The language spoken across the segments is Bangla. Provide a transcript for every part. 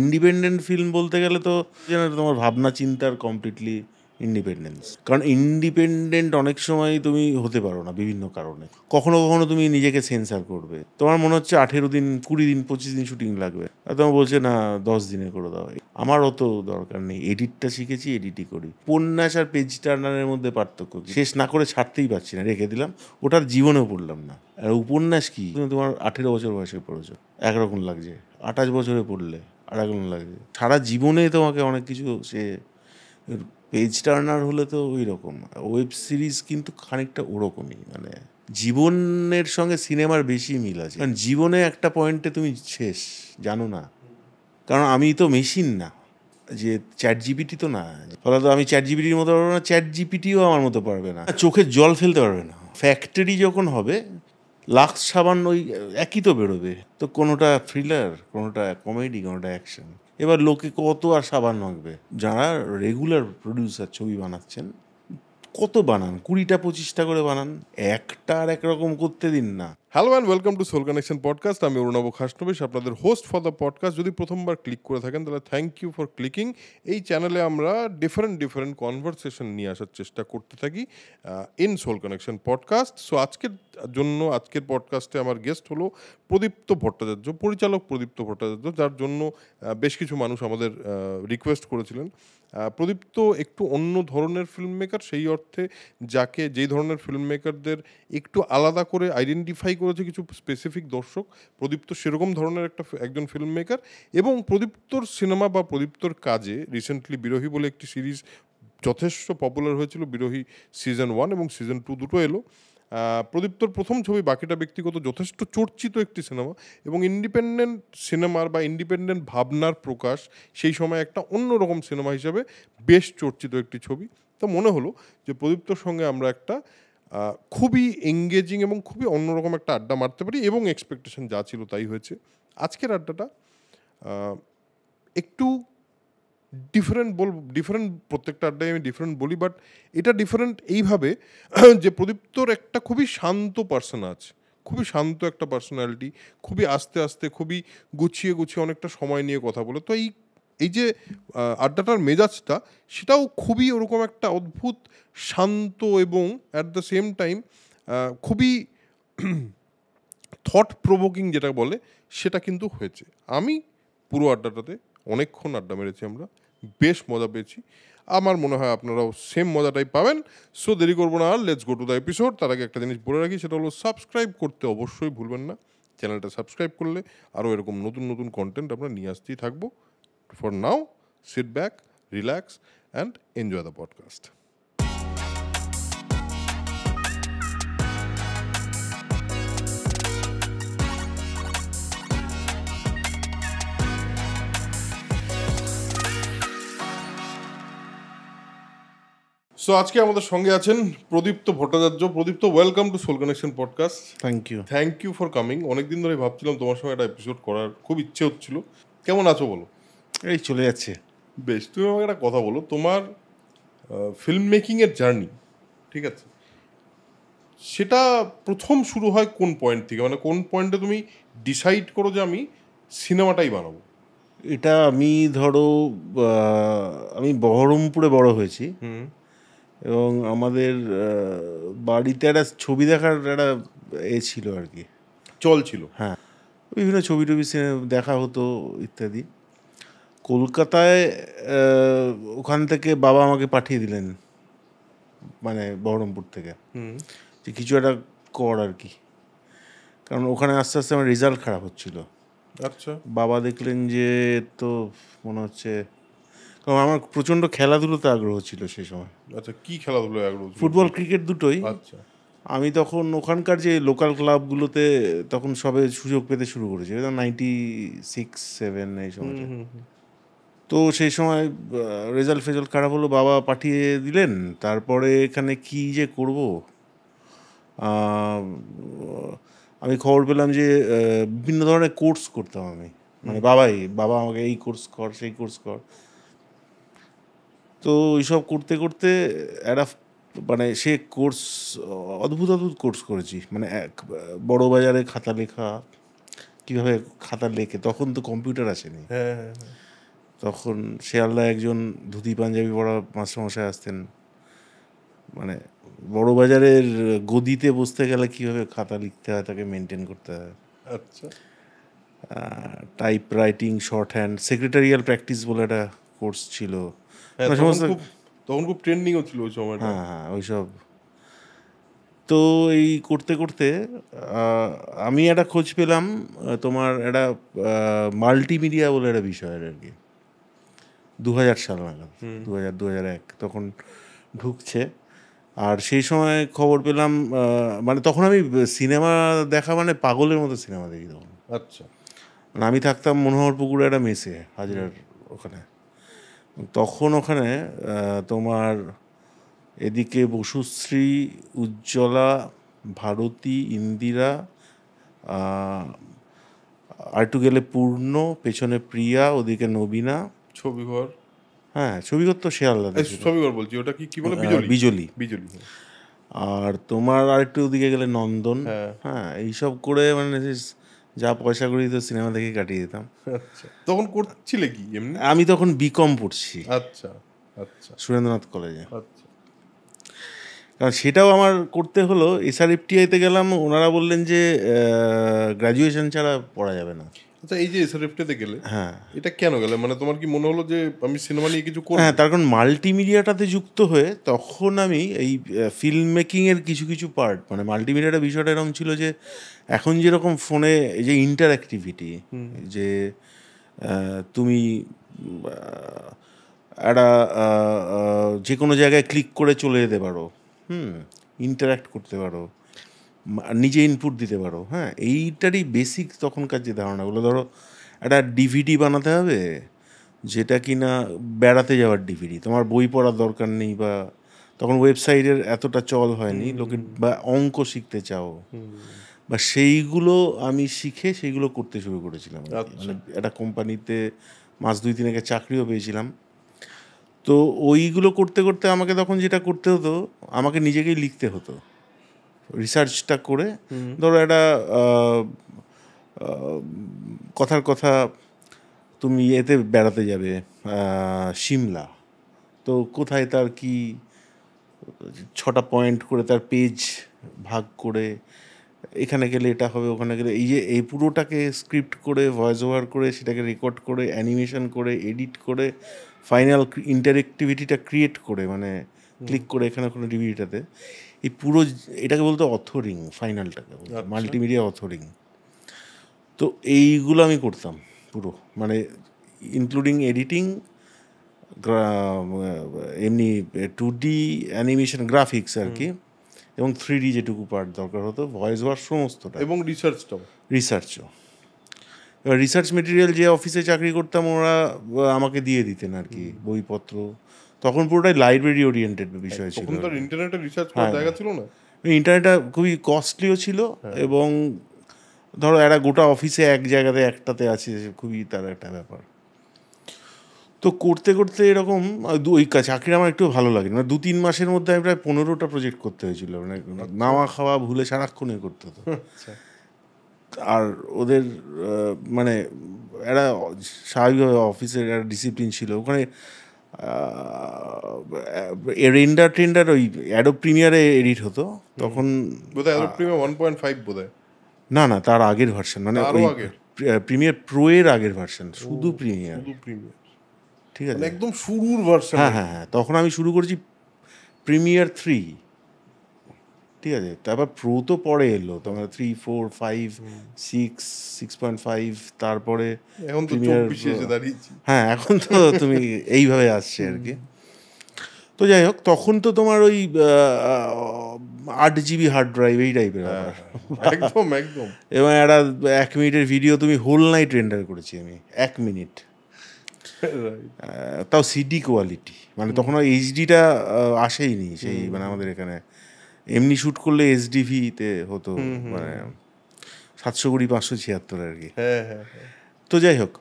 ইন্ডিপেন্ডেন্ট ফিল্ম বলতে গেলে তো তোমার ভাবনা চিন্তার কমপ্লিটলি ইন্ডিপেন্ডেন্স, কারণ ইন্ডিপেন্ডেন্ট অনেক সময় তুমি হতে পারো না বিভিন্ন কারণে। কখনো কখনো তুমি নিজেকে সেন্সার করবে, তোমার মনে হচ্ছে 18 দিন 20 দিন 25 দিন শুটিং লাগবে, আর তোমার বলছে না 10 দিনে করে দেওয়া। আমার অত দরকার নেই, এডিটটা শিখেছি, এডিটই করি। উপন্যাস আর পেজ টার্নারের মধ্যে পার্থক্য শেষ না করে ছাড়তেই পারছি না, রেখে দিলাম, ওটার জীবনেও পড়লাম না। আর উপন্যাস কি, তুমি তোমার 18 বছর বয়সে পড়েছো একরকম লাগছে, 28 বছরে পড়লে আর একরকম লাগছে। সারা জীবনে তোমাকে অনেক কিছু সে পেজ টার্নার হলে তো ওই রকম। ওয়েব সিরিজ কিন্তু খানিকটা ওরকমই, মানে জীবনের সঙ্গে সিনেমার বেশি মিল আছে, কারণ জীবনে একটা পয়েন্টে তুমি শেষ জানো না। কারণ আমি তো মেশিন না, যে ChatGPT তো না, ফলে তো আমি ChatGPTর মতো পারবো না, ChatGPTও আমার মতো পারবে না, চোখের জল ফেলতে পারবে না। ফ্যাক্টরি যখন হবে লাক্স সাবান ওই একই তো বেরোবে, তো কোনোটা থ্রিলার, কোনোটা কমেডি, কোনোটা অ্যাকশন। এবার লোকে কত আর সাবান মাখবে? যারা রেগুলার প্রডিউসার ছবি বানাচ্ছেন কত বানান, 20টা 25টা করে বানান, একটা আর একরকম করতে দিন না। Hello and welcome to soul connection podcast, আমি অরুণ খাসনবিশ, আপনাদের হোস্ট ফর দ্য পডকাস্ট। যদি প্রথমবার ক্লিক করে থাকেন তাহলে থ্যাংক ইউ ফর ক্লিকিং। এই চ্যানেলে আমরা ডিফারেন্ট কনভারসেশন নিয়ে আসার চেষ্টা করতে থাকি in soul connection podcast. So আজকের পডকাস্টে আমার গেস্ট হলো প্রদীপ্ত ভট্টাচার্য, পরিচালক প্রদীপ্ত ভট্টাচার্য, যার জন্য বেশ কিছু মানুষ আমাদের রিকোয়েস্ট করেছিলেন। প্রদীপ্ত একটু অন্য ধরনের ফিল্ম মেকার, সেই অর্থে যাকে যেই ধরনের ফিল্ম মেকারদের একটু আলাদা করে আইডেন্টিফাই করেছে কিছু স্পেসিফিক দর্শক, প্রদীপ্ত সেরকম ধরনের একজন ফিল্ম মেকার। এবং প্রদীপ্তর সিনেমা বা প্রদীপ্তর কাজে রিসেন্টলি বিরহী বলে একটি সিরিজ যথেষ্ট পপুলার হয়েছিল, বিরহী সিজন 1 এবং সিজন 2 দুটো এলো। প্রদীপ্তর প্রথম ছবি বাকিটা ব্যক্তিগত যথেষ্ট চর্চিত একটি সিনেমা, এবং ইন্ডিপেন্ডেন্ট সিনেমার বা ইন্ডিপেন্ডেন্ট ভাবনার প্রকাশ সেই সময় একটা অন্যরকম সিনেমা হিসাবে বেশ চর্চিত একটি ছবি। তো মনে হলো যে প্রদীপ্তর সঙ্গে আমরা একটা খুবই এঙ্গেজিং এবং খুবই অন্যরকম একটা আড্ডা মারতে পারি, এবং এক্সপেকটেশন যা ছিল তাই হয়েছে। আজকের আড্ডাটা একটু ডিফারেন্ট, প্রত্যেকটা আড্ডায় আমি ডিফারেন্ট বলি, বাট এটা ডিফারেন্ট এইভাবে যে প্রদীপ্তর একটা খুবই শান্ত পার্সন আছে, খুবই শান্ত একটা পার্সোনালিটি, খুবই আস্তে আস্তে, খুবই গুছিয়ে অনেকটা সময় নিয়ে কথা বলে। তো এই যে আড্ডাটার মেজাজটা, সেটাও খুবই ওরকম একটা অদ্ভুত শান্ত এবং অ্যাট দ্য সেম টাইম খুবই থট প্রভোকিং যেটা বলে সেটা কিন্তু হয়েছে। আমি পুরো আড্ডাটাতে অনেকক্ষণ আড্ডা মেরেছি, আমরা বেশ মজা পেয়েছি, আমার মনে হয় আপনারাও সেম মজাটাই পাবেন। সো দেরি করবো না, আর let's go to the episode. তার আগে একটা জিনিস বলে রাখি, সেটা হলো সাবস্ক্রাইব করতে অবশ্যই ভুলবেন না। চ্যানেলটা সাবস্ক্রাইব করলে আরও এরকম নতুন কন্টেন্ট আমরা নিয়ে আসতেই থাকবো। For now sit back, relax and enjoy the podcast. So আজকে আমাদের সঙ্গে আছেন Pradipta Bhattacharya. Pradipta, welcome to soul connection podcast. Thank you for coming. অনেকদিন ধরে ভাবছিলাম তোমার সঙ্গে একটা এপিসোড করার, খুব ইচ্ছে হচ্ছিল। কেমন আছো বলো? এই চলে যাচ্ছে বেশ। তুমি আমাকে একটা কথা বলো, তোমার ফিল্ম মেকিংয়ের জার্নি, ঠিক আছে, সেটা প্রথম শুরু হয় কোন পয়েন্ট থেকে? মানে কোন পয়েন্টে তুমি ডিসাইড করো যে আমি সিনেমাটাই বানাবো? এটা আমি ধরো, আমি বহরমপুরে বড় হয়েছি এবং আমাদের বাড়িতে একটা ছবি দেখার একটা ছিল আর কি, চল ছিল। হ্যাঁ, বিভিন্ন ছবি দেখা হতো ইত্যাদি। কলকাতায় ওখান থেকে বাবা আমাকে পাঠিয়ে দিলেন, মানে বহরমপুর থেকে, যে কিছু একটা কর আর কি, কারণ ওখানে আস্তে আস্তে আমার রেজাল্ট খারাপ হচ্ছিল। আচ্ছা, বাবা দেখলেন যে তো মনে হচ্ছে, কারণ আমার প্রচণ্ড খেলাধুলোতে আগ্রহ ছিল সেই সময়। আচ্ছা, কী খেলাধুলো আগ্রহ? ফুটবল, ক্রিকেট দুটোই। আচ্ছা, আমি তখন ওখানকার যে লোকাল ক্লাবগুলোতে তখন সবে সুযোগ পেতে শুরু করেছি, 96-7 এই সময়। তো সেই সময় রেজাল্ট ফেজাল্ট খারাপ হলো, বাবা পাঠিয়ে দিলেন। তারপরে এখানে কি যে করব, আমি খবর পেলাম যে বিভিন্ন ধরনের কোর্স করতাম আমি, মানে বাবা আমাকে এই কোর্স কর, সেই কোর্স কর। তো এইসব করতে করতে একটা, মানে সে কোর্স অদ্ভুত কোর্স করেছি, মানে এক বড় বাজারে খাতা লেখা, কীভাবে খাতা লেখে, তখন তো কম্পিউটার আসেনি, তখন শেয়ালদা একজন ধুতি পাঞ্জাবি পড়া মাস্টারমশাই আসতেন, মানে বড়বাজারের গদিতে বসতে গেলে কীভাবে খাতা লিখতে হয় তাকে মেনটেন করতে হয়। আচ্ছা, type writing, short hand, secretarial practice বলে একটা কোর্স ছিল, তখন খুব ট্রেন্ডিংও ছিল ওই সময়টা। হ্যাঁ হ্যাঁ, ওইসব তো এই করতে করতে আমি একটা খোঁজ পেলাম তোমার একটা মাল্টিমিডিয়া বলে একটা বিষয়ের আর কি, 2000 সাল নাগাদ, 2000-2001 তখন ঢুকছে। আর সেই সময় খবর পেলাম, মানে তখন আমি সিনেমা দেখা মানে পাগলের মতো সিনেমা দেখি তখন। আচ্ছা, মানে আমি থাকতাম মনোহরপুকুরে একটা মেসে, হাজিরার ওখানে, তখন ওখানে তোমার এদিকে বসুশ্রী, উজ্জ্বলা, ভারতী, ইন্দিরা, আর একটু গেলে পূর্ণ, পেছনে প্রিয়া, ওদিকে নবীনা, ছবিঘর। হ্যাঁ, ছবিঘর তো শেয়ালদা, ছবিঘর বলছি, ওটা কি বলে, বিজলি, বিজলি। আর তোমার আর একটু ওদিকে গেলে নন্দন। হ্যাঁ, এইসব করে মানে যা পয়সা করি তো সিনেমা দেখে কাটিয়ে দিতাম। তখন করছিলে কি? আমি তখন বিকম পড়ছি। আচ্ছা আচ্ছা, সুরেন্দ্রনাথ কলেজে। আচ্ছা, কারণ সেটাও আমার করতে হলো। এসআরএফটিআইতে গেলাম, ওনারা বললেন যে গ্র্যাজুয়েশন ছাড়া পড়া যাবে না। আচ্ছা, এই যে এসআরএফটিআইতে গেলে, হ্যাঁ, এটা কেন গেলে, মানে তোমার কি মনে হলো যে আমি সিনেমা নিয়ে কিছু করব? হ্যাঁ, তার কারণ মাল্টিমিডিয়াটাতে যুক্ত হয়ে তখন আমি এই ফিল্ম মেকিংয়ের কিছু কিছু পার্ট, মানে মাল্টিমিডিয়াটা বিষয়টা এরকম ছিল যে এখন যেরকম ফোনে এই যে ইন্টারঅ্যাক্টিভিটি, যে তুমি একটা যে কোনো জায়গায় ক্লিক করে চলে যেতে পারো, ইন্টারঅ্যাক্ট করতে পারো, নিজে ইনপুট দিতে পারো। হ্যাঁ, এইটারই বেসিক তখনকার যে ধারণাগুলো, ধরো একটা ডিভিডি বানাতে হবে যেটা কি না বেড়াতে যাওয়ার ডিভিডি, তোমার বই পড়ার দরকার নেই, বা তখন ওয়েবসাইটের এতটা চল হয়নি লোকে, বা অঙ্ক শিখতে চাও, বা সেইগুলো আমি শিখে সেইগুলো করতে শুরু করেছিলাম। একটা কোম্পানিতে মাস 2-3 আগে চাকরিও পেয়েছিলাম। তো ওইগুলো করতে করতে আমাকে তখন যেটা করতে হতো, আমাকে নিজেকেই লিখতে হতো রিসার্চটা করে। ধরো একটা কথার কথা, তুমি এতে বেড়াতে যাবে সিমলা, তো কোথায় তার কি 6টা পয়েন্ট করে তার পেজ ভাগ করে, এখানে গেলে এটা হবে, ওখানে গেলে এই, যে এই পুরোটাকে স্ক্রিপ্ট করে, ভয়েস ওভার করে, সেটাকে রেকর্ড করে, অ্যানিমেশন করে, এডিট করে, ফাইনাল ইন্টারেক্টিভিটিটা ক্রিয়েট করে, মানে ক্লিক করে এখানে কোনো ডিভিডিটাতে, এই পুরো এটাকে বলতো অথরিং, ফাইনালটাকে মাল্টিমিডিয়া অথরিং। তো এইগুলো আমি করতাম পুরো, মানে ইনক্লুডিং এডিটিং, এমনি 2D অ্যানিমেশন, গ্রাফিক্স আর কি, এবং 3D যেটুকু পার্ট দরকার হতো, ভয়েস ওভার সমস্তটা, এবং রিসার্চটাও, এবার রিসার্চ মেটেরিয়াল যে অফিসে চাকরি করতাম ওরা আমাকে দিয়ে দিতেন আর কি, বইপত্র। তখন পুরোটাই লাইব্রেরি ওরিয়েন্টেড বিষয় ছিল, ইন্টারনেটে রিসার্চ করার জায়গা ছিল না, ইন্টারনেটটা খুবই কস্টলিও ছিল, এবং ধরো একটা গোটা অফিসে এক জায়গাতে একটাতে আছে, খুবই তার একটা ব্যাপার। তো করতে করতে এরকম ওই চাকরিটা আমার একটু ভালো লাগে, মানে 2-3 মাসের মধ্যে আমি প্রায় 15টা প্রজেক্ট করতে হয়েছিল, মানে নাওয়া খাওয়া ভুলে সারাক্ষণে করতে হতো। আর ওদের মানে একটা স্বাভাবিকভাবে অফিসের একটা ডিসিপ্লিন ছিল, ওখানে রেন্ডার টেন্ডার ওই অ্যাডোব প্রিমিয়ারে এডিট হতো তখন, বোধহয় অ্যাডোব প্রিমিয়ার 1.5 বোধহয়, না না তার আগের ভার্সন, মানে ওই প্রিমিয়ার প্রো এর আগের ভার্সন, শুধু প্রিমিয়ার, ঠিক আছে, একদম শুরুর ভার্সন। হ্যাঁ হ্যাঁ হ্যাঁ, তখন আমি শুরু করেছি প্রিমিয়ার 3, ঠিক আছে, তারপর প্রো তো পরে এলো, তোমার 3, 4, 5, 6, 6.5, তারপরে এখন তো 24 এসে দাঁড়িয়েছি। হ্যাঁ, এখন তো তুমি এইভাবে আসছে আর কি। তো যাই হোক, তখন তো তোমার ওই 8 GB হার্ড ড্রাইভ এই টাইপের, একদম একদম, এবং একটা 1 মিনিটের ভিডিও তুমি হোল নাইট রেন্ডার করেছি আমি, 1 মিনিট, তাও সিডি কোয়ালিটি, মানে তখন এইচডিটা আসেইনি সেই, মানে আমাদের এখানে এমনি শ্যুট করলে HDV-তে হতো, মানে 700x 576 আর কি। তো যাই হোক,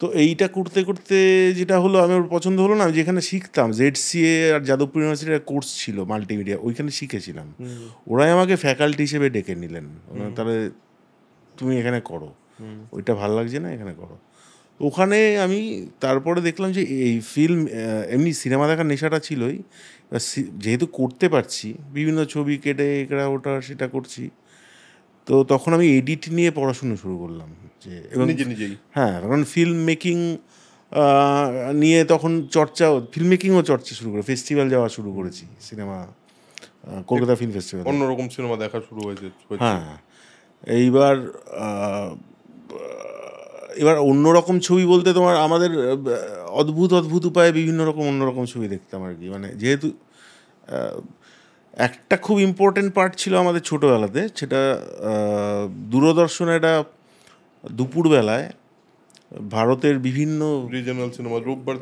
তো এইটা করতে করতে যেটা হলো, আমার পছন্দ হলো না, যেখানে শিখতাম ZCA আর যাদবপুর ইউনিভার্সিটির একটা কোর্স ছিল মাল্টিমিডিয়া, ওইখানে শিখেছিলাম, ওরাই আমাকে ফ্যাকাল্টি হিসেবে ডেকে নিলেন, তাহলে তুমি এখানে করো। ওইটা ভাল লাগছে না, এখানে করো। ওখানে আমি তারপরে দেখলাম যে এই ফিল্ম, এমনি সিনেমা দেখার নেশাটা ছিলই, যেহেতু করতে পারছি বিভিন্ন ছবি কেটে এটা ওটা সেটা করছি, তো তখন আমি এডিট নিয়ে পড়াশুনো শুরু করলাম, যে হ্যাঁ কারণ ফিল্ম মেকিং নিয়ে তখন চর্চা, ফিল্ম মেকিংও চর্চা শুরু করে ফেস্টিভ্যাল যাওয়া শুরু করেছি, সিনেমা কলকাতা ফিল্ম ফেস্টিভ্যাল, অন্যরকম সিনেমা দেখা শুরু হয়েছে। হ্যাঁ এইবার এবার অন্যরকম ছবি বলতে তোমার আমাদের অদ্ভুত অদ্ভুত উপায়ে বিভিন্ন রকম অন্যরকম ছবি দেখতাম আর কি। মানে যেহেতু একটা খুব ইম্পর্টেন্ট পার্ট ছিল আমাদের ছোটোবেলাতে, সেটা দূরদর্শনে একটা দুপুরবেলায় ভারতের বিভিন্ন রিজিওনাল সিনেমা রোববার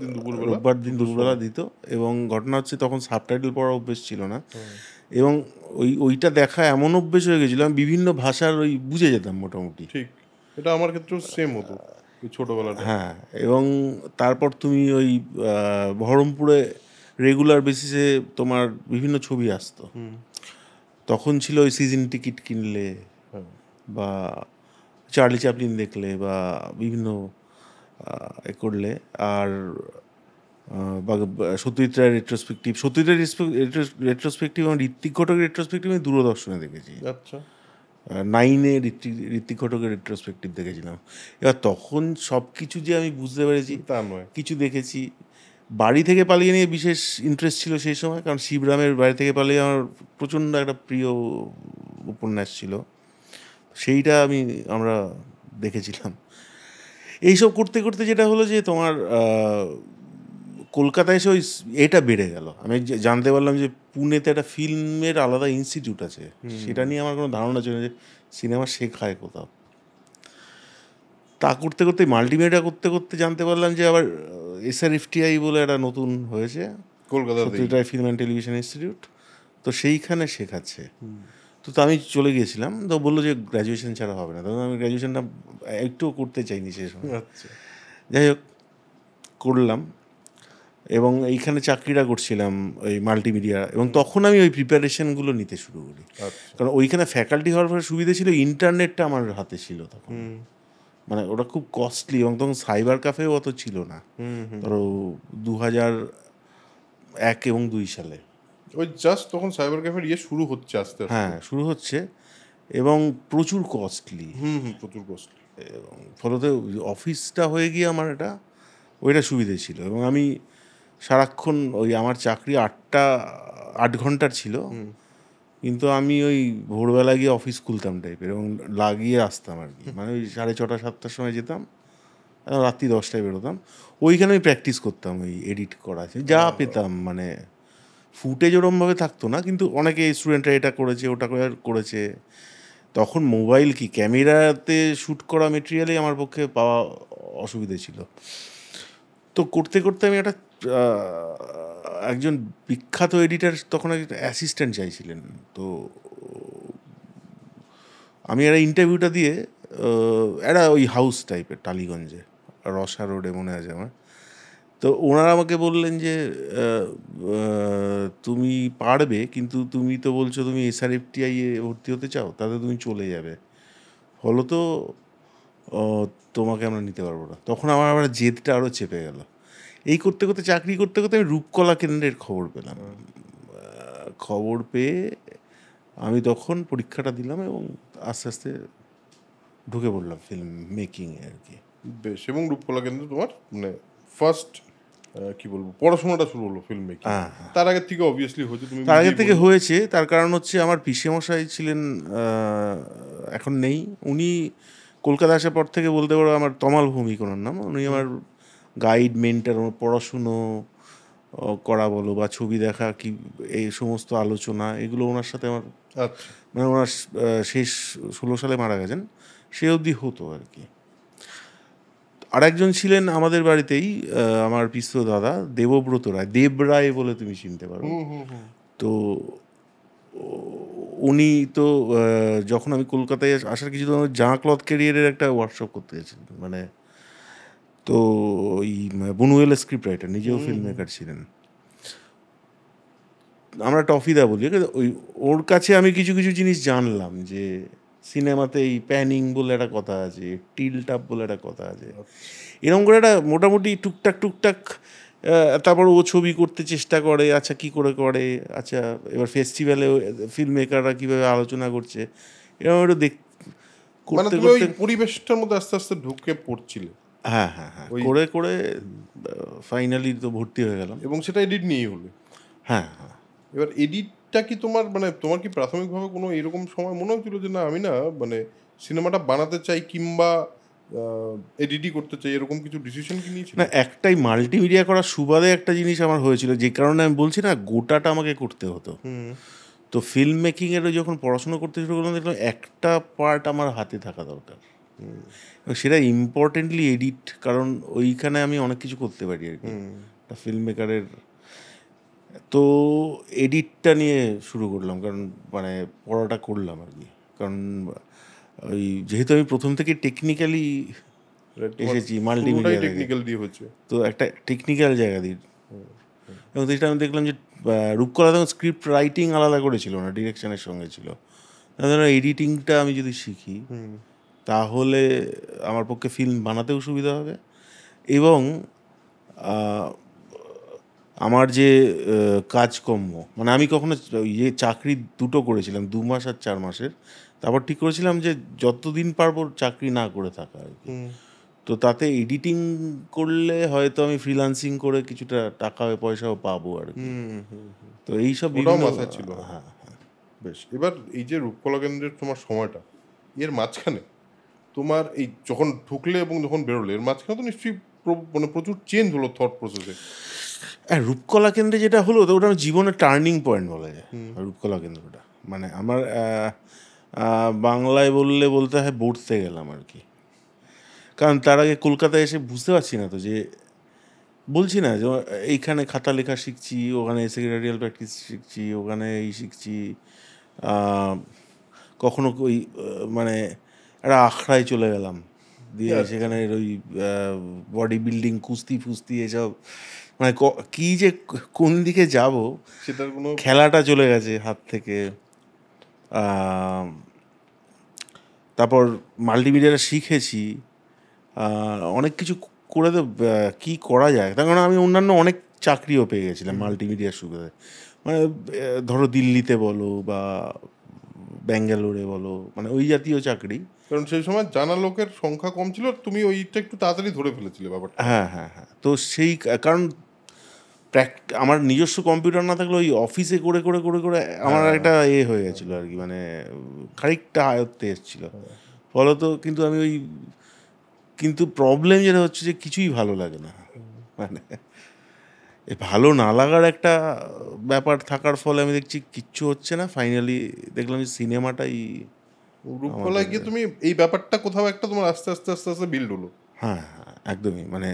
দিন দুপুরবেলা দিত, এবং ঘটনা হচ্ছে তখন সাবটাইটেল পড়া অভ্যেস ছিল না, এবং ওইটা দেখা এমন অভ্যেস হয়ে গেছিলো আমি বিভিন্ন ভাষার ওই বুঝে যেতাম মোটামুটি, ঠিক এটা আমার ক্ষেত্রেও সেম হতো ছোটোবেলাটা। হ্যাঁ, এবং তারপর তুমি ওই বহরমপুরে রেগুলার বেসিসে তোমার বিভিন্ন ছবি আসতো, তখন ছিল ওই সিজন টিকিট কিনলে বা চার্লি চাপলিন দেখলে বা বিভিন্ন এ করলে, আর বা সত্যজিৎ রায়ের রেট্রোস্পেক্টিভ, সত্যজিৎ রায়ের রেট্রোস্পেক্টিভ এবং ঋত্বিক ঘটকের রেট্রোস্পেক্টিভ আমি দূরদর্শনে দেখেছি। আচ্ছা, 9-এ ঋত্বিক ঘটকের রেট্রোস্পেক্টিভ দেখেছিলাম। এবার তখন সব কিছু যে আমি বুঝতে পেরেছি তা নয়, কিছু দেখেছি। বাড়ি থেকে পালিয়ে নিয়ে বিশেষ ইন্টারেস্ট ছিল সেই সময়, কারণ শিবরামের বাড়ি থেকে পালিয়ে আমার প্রচণ্ড একটা প্রিয় উপন্যাস ছিল, সেইটা আমরা দেখেছিলাম। এইসব করতে করতে যেটা হলো যে তোমার কলকাতায় এসে ওই এটা বেড়ে গেল, আমি জানতে পারলাম যে পুনেতে একটা ফিল্মের আলাদা ইনস্টিটিউট আছে, সেটা নিয়ে আমার কোনো ধারণা ছিল না যে সিনেমা শেখায় কোথাও। তা করতে করতে মাল্টিমিডিয়া করতে করতে জানতে পারলাম যে আবার এসআরএফটিআই বলে একটা নতুন হয়েছে কলকাতায়, ফিল্ম অ্যান্ড টেলিভিশন ইনস্টিটিউট, তো সেইখানে শেখাচ্ছে। তো আমি চলে গিয়েছিলাম, তো বললো যে গ্র্যাজুয়েশন ছাড়া হবে না, তখন আমি গ্র্যাজুয়েশনটা একটুও করতে চাইনি সেই সময়। যাই হোক করলাম, এবং এইখানে চাকরিটা করছিলাম ওই মাল্টিমিডিয়া, এবং তখন আমি ওই প্রিপারেশনগুলো নিতে শুরু করি, কারণ ওইখানে ফ্যাকাল্টি হওয়ার ফলে সুবিধা ছিল ইন্টারনেটটা আমার হাতে ছিল তখন, মানে ওটা খুব কস্টলি, এবং তখন সাইবার ক্যাফেও অত ছিল না, ধরো 2001 এবং 2002 সালে ওই জাস্ট তখন সাইবার ক্যাফের ইয়ে শুরু হচ্ছে আস্তে আস্তে। হ্যাঁ শুরু হচ্ছে, এবং প্রচুর কস্টলি, প্রচুর কস্টলি, এবং ফলত অফিসটা হয়ে গিয়ে আমার এটা ওইটা সুবিধে ছিল। এবং আমি সারাক্ষণ ওই আমার চাকরি 8 ঘন্টার ছিল, কিন্তু আমি ওই ভোরবেলা গিয়ে অফিস খুলতাম টাইপের, এবং লাগিয়ে আসতাম আর কি, মানে ওই 6:30-7টার সময় যেতাম, রাত্রি 10টায় বেরোতাম। ওইখানে আমি প্র্যাকটিস করতাম ওই এডিট করা যা পেতাম, মানে ফুটেজ ওরমভাবে থাকতো না, কিন্তু অনেকে স্টুডেন্টরা এটা করেছে ওটা করেছে। তখন মোবাইল কি ক্যামেরাতে শ্যুট করা মেটেরিয়ালই আমার পক্ষে পাওয়া অসুবিধে ছিল। তো করতে করতে আমি একটা একজন বিখ্যাত এডিটার তখন একটা অ্যাসিস্ট্যান্ট চাইছিলেন, তো আমি একটা ইন্টারভিউটা দিয়ে একটা ওই হাউস টাইপের টালিগঞ্জে রসা রোডে মনে আছে আমার, তো ওনারা আমাকে বললেন যে তুমি পারবে, কিন্তু তুমি তো বলছো তুমি এসআরএফটিআই এ ভর্তি হতে চাও, তাতে তুমি চলে যাবে, ফলত তোমাকে আমরা নিতে পারবো না। তখন আমার আবার জেদটা আরও চেপে গেল। এই করতে করতে চাকরি করতে করতে আমি রূপকলা কেন্দ্রের খবর পেলাম, খবর পেয়ে আমি তখন পরীক্ষাটা দিলাম, এবং আস্তে আস্তে ঢুকে পড়লাম ফিল্ম মেকিংয়ে আর কি। বেশ, এবং রূপকলা কেন্দ্র তোমার মানে ফার্স্ট কি বলবো পড়াশোনাটা শুরু হলো ফিল্ম মেকিং। তার আগে থেকে অবভিয়াসলি হয়েছে, তুমি তার আগে থেকে হয়েছে, তার কারণ হচ্ছে আমার পিসেমশাই ছিলেন, এখন নেই, উনি কলকাতা আসার পর থেকে বলতে পারো আমার তমাল ভূমিক ওনার নাম, উনি আমার গাইড মেন্টার, আমার পড়াশুনো করা বলো বা ছবি দেখা কি এই সমস্ত আলোচনা এগুলো ওনার সাথে আমার, মানে ওনার শেষ 16 সালে মারা গেছেন, সে অবধি হতো আর কি। আরেকজন ছিলেন আমাদের বাড়িতেই আমার পিস্তু দাদা, দেবব্রত রায়, দেব রায় বলে তুমি চিনতে পারো। তো উনি তো যখন আমি কলকাতায় আসার কিছু জাঁ ক্লথ ক্যারিয়ারের একটা ওয়ার্কশপ করতে গেছিলেন, মানে তো ওই বুনুয়েল স্ক্রিপ্ট রাইটার, নিজেও ফিল্ম মেকার ছিলেন, আমরা টফিদা বলি ওই, ওর কাছে আমি কিছু কিছু জিনিস জানলাম যে সিনেমাতে এই প্যানিং বলে একটা কথা আছে, টিল্ট আপ বলে একটা কথা আছে, এরকম করে একটা মোটামুটি টুকটাক টুকটাক। তারপর ও ছবি করতে চেষ্টা করে, আচ্ছা কি করে করে, আচ্ছা এবার ফেস্টিভ্যালে ফিল্ম মেকাররা কীভাবে আলোচনা করছে, এরকম একটু দেখ মানে পরিবেশটার মধ্যে আস্তে আস্তে ঢুকে পড়ছিলে। হ্যাঁ হ্যাঁ হ্যাঁ, করে করে ফাইনালি তো ভর্তি হয়ে গেলাম এবং সেটা এডিট নিয়েই হলো। হ্যাঁ হ্যাঁ, এবার এডিটটা কি তোমার মানে তোমার কি প্রাথমিকভাবে কোনো এরকম সময় মনে হয়েছিল যে না আমি না মানে সিনেমাটা বানাতে চাই কিংবা এডিটই করতে চাই, এরকম কিছু ডিসিশন কি নিয়েছিল? না, একটাই মাল্টিমিডিয়া করার সুবাদে একটা জিনিস আমার হয়েছিল, যে কারণে আমি বলছি না গোটাটা আমাকে করতে হতো। তো ফিল্ম মেকিংয়েরও যখন পড়াশুনো করতে শুরু করলাম দেখলাম একটা পার্ট আমার হাতে থাকা দরকার, সেটা ইম্পর্টেন্টলি এডিট, কারণ ওইখানে আমি অনেক কিছু করতে পারি আর কি একটা ফিল্ম মেকারের। তো এডিটটা নিয়ে শুরু করলাম, কারণ মানে পড়াটা করলাম আর কি, কারণ ওই যেহেতু আমি প্রথম থেকে টেকনিক্যালি এসেছি মাল্টিমিডিয়া টেকনিক্যাল দিয়ে হচ্ছে, তো একটা টেকনিক্যাল জায়গা দিয়ে। এবং সেটা আমি দেখলাম যে রূপকলা তখন স্ক্রিপ্ট রাইটিং আলাদা করেছিল না, ডিরেকশনের সঙ্গে ছিল, ধরো এডিটিংটা আমি যদি শিখি তাহলে আমার পক্ষে ফিল্ম বানাতেও সুবিধা হবে, এবং আমার যে কাজকর্ম মানে আমি কখনো ইয়ে চাকরি দুটো করেছিলাম 2 মাস আর 4 মাসের, তারপর ঠিক করেছিলাম যে যতদিন পারবো চাকরি না করে থাকা আর কি। তো তাতে এডিটিং করলে হয়তো আমি ফ্রিল্যান্সিং করে কিছুটা টাকা পয়সাও পাবো আর কি, তো এইসব মাথা ছিল। হ্যাঁ হ্যাঁ, বেশ। এবার এই যে রূপকলা কেন্দ্রের তোমার সময়টা, এর মাঝখানে তোমার এই যখন ঢুকলে এবং যখন বেরোলে এর মাঝখানে তো নিশ্চয়ই মানে প্রচুর চেঞ্জ হলো থট প্রসেসে। হ্যাঁ, রূপকলা কেন্দ্রে যেটা হলো ওটা আমার জীবনের টার্নিং পয়েন্ট বলা যায়। রূপকলা কেন্দ্রটা মানে আমার বাংলায় বললে বলতে হয় বর্তে গেলাম আর কি, কারণ তার আগে কলকাতায় এসে বুঝতে পারছি না তো, যে বলছি না যে এইখানে খাতা লেখা শিখছি, ওখানে সেক্রেটারিয়াল প্র্যাকটিস শিখছি, ওখানে এই শিখছি, কখনো ওই মানে একটা আখড়ায় চলে গেলাম, দিয়ে সেখানে ওই বডি বিল্ডিং কুস্তি ফুস্তি এসব, মানে কী যে কোন দিকে যাব সেটার কোনো খেলাটা চলে গেছে হাত থেকে। তারপর মাল্টিমিডিয়াটা শিখেছি, অনেক কিছু করে তো কী করা যায়, তার কারণ আমি অন্যান্য অনেক চাকরিও পেয়ে গেছিলাম মাল্টিমিডিয়ার সুবিধায়, মানে ধরো দিল্লিতে বলো বা ব্যাঙ্গালোরে বলো, মানে ওই জাতীয় চাকরি, কারণ সেই সময় জানা লোকের সংখ্যা কম ছিল, তুমি ওইটা একটু তাড়াতাড়ি ধরে ফেলেছিলে ব্যাপারটা। হ্যাঁ হ্যাঁ হ্যাঁ, তো সেই কারণ আমার নিজস্ব কম্পিউটার না থাকলে ওই অফিসে করে করে করে করে আমার একটা এ হয়ে গেছিলো আর কি, মানে খানিকটা আয়ত্তে এসেছিল ফলত। কিন্তু আমি ওই কিন্তু প্রবলেম যেটা হচ্ছে যে কিছুই ভালো লাগে না, মানে ভালো না লাগার একটা ব্যাপার থাকার ফলে আমি দেখছি কিচ্ছু হচ্ছে না, ফাইনালি দেখলাম যে সিনেমাটাই। রূপকলা গিয়ে তুমি এই ব্যাপারটা কোথাও একটা তোমার আস্তে আস্তে আস্তে আস্তে বিল্ড হলো। হ্যাঁ হ্যাঁ, একদমই মানে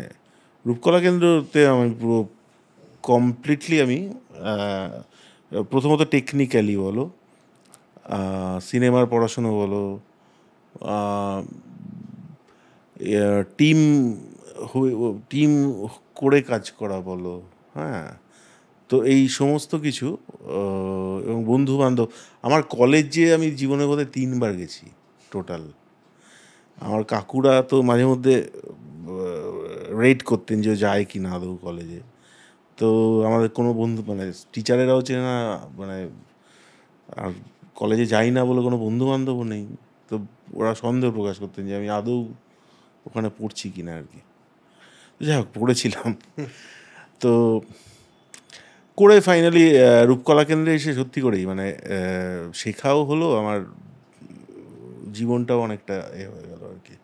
রূপকলা কেন্দ্রতে আমি পুরো কমপ্লিটলি আমি প্রথমত টেকনিক্যালি বলো, সিনেমার পড়াশুনো বলো, টিম করে কাজ করা বলো, হ্যাঁ, তো এই সমস্ত কিছু, এবং বন্ধুবান্ধব। আমার কলেজে আমি জীবনে বোধহয় 3 বার গেছি টোটাল। আমার কাকুরা তো মাঝে মধ্যে রেড করতেন যে যায় কি না আদৌ কলেজে, তো আমাদের কোনো বন্ধু মানে টিচারেরাও চেনে না, মানে আর কলেজে যাই না বলে কোনো বন্ধুবান্ধবও নেই, তো ওরা সন্দেহ প্রকাশ করতেন যে আমি আদৌ ওখানে পড়ছি কিনা আর কি। যাই হোক, পড়েছিলাম। তো করে ফাইনালি রূপকলা কেন্দ্রে এসে সত্যি করেই মানে শেখাও হলো, আমার জীবনটাও অনেকটা এ হয়ে গেল আর কি।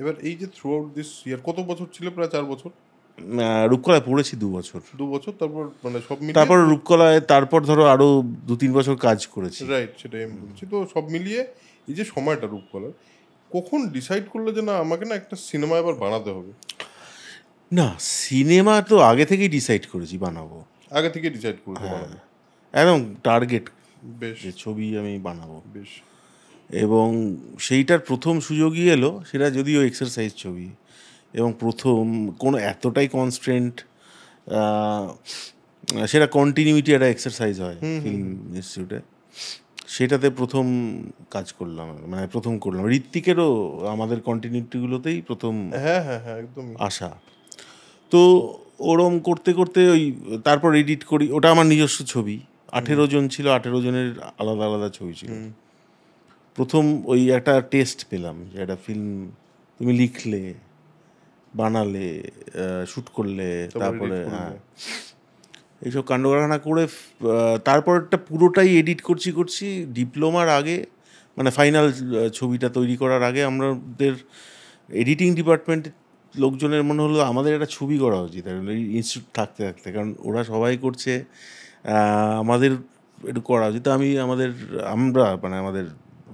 এবার এই যে থ্রু আউট দিস ইয়ার কত বছর ছিল? প্রায় 4 বছর রূপকলায় পড়েছি। 2 বছর তারপর মানে সব মিলিয়ে, তারপর রূপকলায়, তারপর ধরো আরো 2-3 বছর কাজ করেছি। রাইট, সেটাই আমি বলছি। তো সব মিলিয়ে এই যে সময়টা রূপকলায়, কখন ডিসাইড করলে যে না আমাকে না একটা সিনেমা এবার বানাতে হবে? না, সিনেমা তো আগে থেকেই ডিসাইড করেছি বানাবো, আগে থেকে ডিসাইড করেছি বানাবো, একদম টার্গেট বেশ ছবি আমি বানাবো বেশ। এবং সেইটার প্রথম সুযোগই এলো, সেটা যদিও এক্সারসাইজ ছবি, এবং প্রথম কোনো এতটাই কনস্ট্রেন্ট, সেটা কন্টিনিউটি একটা এক্সারসাইজ হয় ফিল্ম ইনস্টিটিউটে, সেটাতে প্রথম কাজ করলাম, মানে প্রথম করলাম। ঋত্বিকেরও আমাদের কন্টিনিউটিগুলোতেই প্রথম একদম আসা। তো ওরম করতে করতে ওই তারপর এডিট করি, ওটা আমার নিজস্ব ছবি, 18 জন ছিল, 18 জনের আলাদা আলাদা ছবি ছিল। প্রথম ওই একটা টেস্ট পেলাম যে একটা ফিল্ম তুমি লিখলে, বানালে, শ্যুট করলে, তারপরে হ্যাঁ এইসব কাণ্ডকারখানা করে তারপর একটা পুরোটাই এডিট করছি। ডিপ্লোমার আগে মানে ফাইনাল ছবিটা তৈরি করার আগে আমাদের এডিটিং ডিপার্টমেন্টের লোকজনের মনে হলো আমাদের একটা ছবি করা উচিত ইনস্টিটিউট থাকতে থাকতে, কারণ ওরা সবাই করছে, আমাদের একটু করা উচিত। আমি আমাদের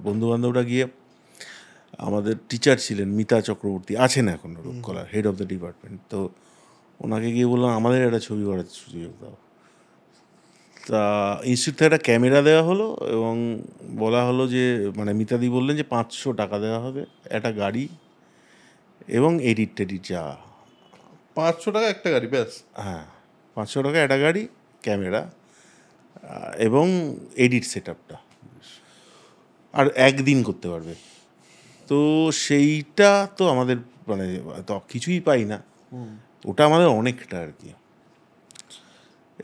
বন্ধুবান্ধবরা গিয়ে, আমাদের টিচার ছিলেন মিতা চক্রবর্তী, আছেন এখন Rupkala head of the department, তো ওনাকে গিয়ে বললাম আমাদের একটা ছবি করার সুযোগ দাও। তা ইনস্টিটিউট থেকে একটা ক্যামেরা দেওয়া হলো এবং বলা হলো যে, মানে মিতাদি বললেন যে 500 টাকা দেওয়া হবে, একটা গাড়ি এবং এডিট টেডিট যা। 500 টাকা একটা গাড়ি? ব্যাস, হ্যাঁ 500 টাকা একটা গাড়ি, ক্যামেরা এবং এডিট সেট আপটা, আর একদিন করতে পারবে। তো সেইটা তো আমাদের মানে তো কিছুই পাই না, ওটা আমাদের অনেকটা আর কি।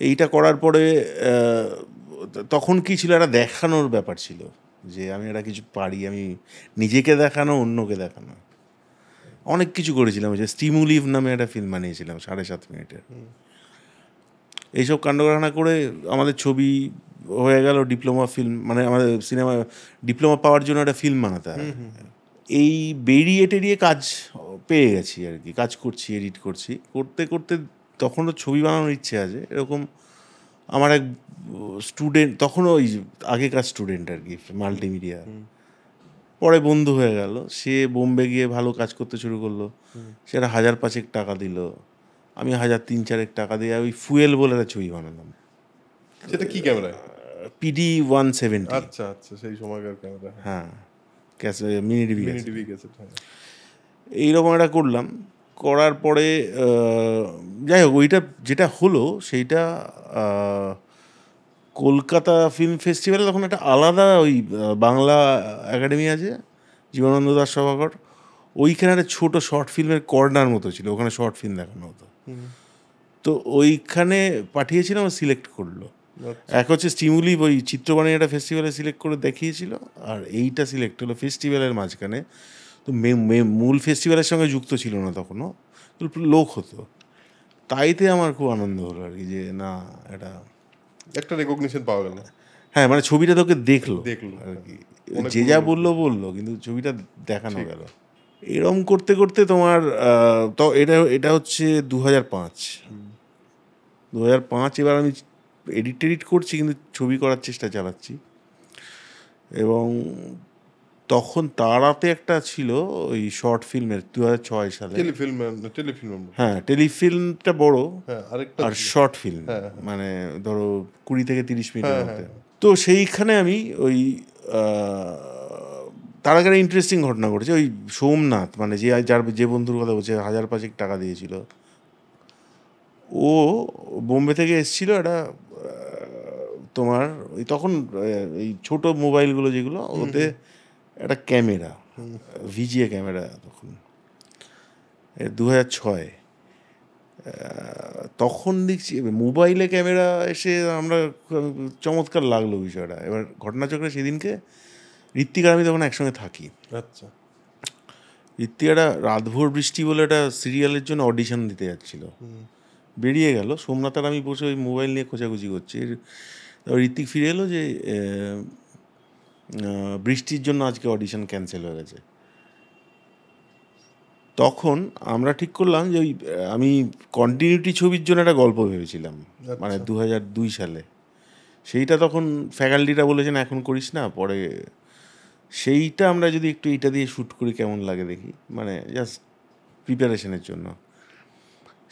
এইটা করার পরে তখন কি ছিল, একটা দেখানোর ব্যাপার ছিল যে আমি একটা কিছু পারি, আমি নিজেকে দেখানো, অন্যকে দেখানো। অনেক কিছু করেছিলাম, যে স্টিমুলিভ নামে একটা ফিল্ম বানিয়েছিলাম 7.5 মিনিটের। এইসব কাণ্ডকারখানা করে আমাদের ছবি হয়ে গেল ডিপ্লোমা ফিল্ম, মানে আমাদের সিনেমা ডিপ্লোমা পাওয়ার জন্য একটা ফিল্ম বানাতে হয়। এই বেরিয়ে টেরিয়ে কাজ পেয়ে গেছি আর কি, কাজ করছি, এডিট করছি, করতে করতে তখনও ছবি বানানোর ইচ্ছে আছে। এরকম আমার এক স্টুডেন্ট, তখনও ওই আগেকার স্টুডেন্ট আর কি, মাল্টিমিডিয়া, পরে বন্ধু হয়ে গেল, সে বোম্বে গিয়ে ভালো কাজ করতে শুরু করলো। সেটা 5,500 টাকা দিল, আমি 3,400 টাকা দিয়ে ওই ফুয়েল বলে একটা ছবি বানালাম। সেটা কি ক্যামেরা? PD-170। আচ্ছা আচ্ছা, সেই সময়কার ক্যামেরা, হ্যাঁ মিনি ডিভি ক্যাসেট, হ্যাঁ। এইরকম একটা করলাম, করার পরে যাই হোক ওইটা যেটা হলো সেইটা কলকাতা ফিল্ম ফেস্টিভ্যালে তখন একটা আলাদা ওই বাংলা একাডেমি আছে, জীবনানন্দ দাস সভাকর, ওইখানে একটা ছোটো শর্ট ফিল্মের কর্নার মতো ছিল, ওখানে শর্ট ফিল্ম দেখানো হতো। তো ওইখানে পাঠিয়েছিলাম, সিলেক্ট করলো। এক হচ্ছে স্টিমুলিভ, ওই চিত্রবাণী একটা ফেস্টিভ্যালে সিলেক্ট করে দেখিয়েছিল, আর এইটা সিলেক্ট হলো ফেস্টিভ্যালের মাঝখানে। তো মূল ফেস্টিভ্যালের সঙ্গে যুক্ত ছিল না তখনও, লোক হতো, তাইতে আমার খুব আনন্দ হলো আর কি, যে না একটা রেকগনিশন পাওয়া গেল। হ্যাঁ মানে ছবিটা তোকে দেখলো আর কি, যে যা বললো কিন্তু ছবিটা দেখানো গেল। এরম করতে করতে তোমার তো এটা হচ্ছে 2005। এবার আমি এডিট করছি কিন্তু ছবি করার চেষ্টা চালাচ্ছি। এবং তখন তারাতে একটা ছিল ওই শর্ট ফিল্মের, 2006 সালে টেলিফিল্ম, হ্যাঁ টেলিফিল্মটা বড়, আর শর্ট ফিল্ম মানে ধরো 20 থেকে 30 মিনিটের মধ্যে। তো সেইখানে আমি ওই তার আগে একটা ইন্টারেস্টিং ঘটনা ঘটেছে। ওই সোমনাথ, মানে যে বন্ধুর কথা বলছে 5,500 টাকা দিয়েছিল, ও বোম্বে থেকে এসেছিল। একটা তোমার তখন এই ছোট মোবাইলগুলো যেগুলো, ওতে একটা ক্যামেরা, ভিজিএ ক্যামেরা, তখন 2006। তখন দেখছি মোবাইলে ক্যামেরা এসে আমরা চমৎকার লাগলো বিষয়টা। এবার ঘটনাচক্রে সেদিনকে ঋত্বিক আর আমি তখন একসঙ্গে থাকি। আচ্ছা, ঋত্বিক একটা রাতভোর বৃষ্টি বলে একটা সিরিয়ালের জন্য অডিশন দিতে যাচ্ছিল, বেরিয়ে গেল। সোমনাথ আর আমি বসে ওই মোবাইল নিয়ে খোঁজাখুঁজি করছি। ঋত্বিক ফিরে এলো যে বৃষ্টির জন্য আজকে অডিশন ক্যান্সেল হয়ে গেছে। তখন আমরা ঠিক করলাম যে ওই আমি কন্টিনিউটি ছবির জন্য একটা গল্প ভেবেছিলাম, মানে 2002 সালে। সেইটা তখন ফ্যাকাল্টিরা বলেছেন এখন করিস না, পরে সেইটা আমরা যদি একটু এইটা দিয়ে শ্যুট করি কেমন লাগে দেখি, মানে জাস্ট প্রিপারেশনের জন্য।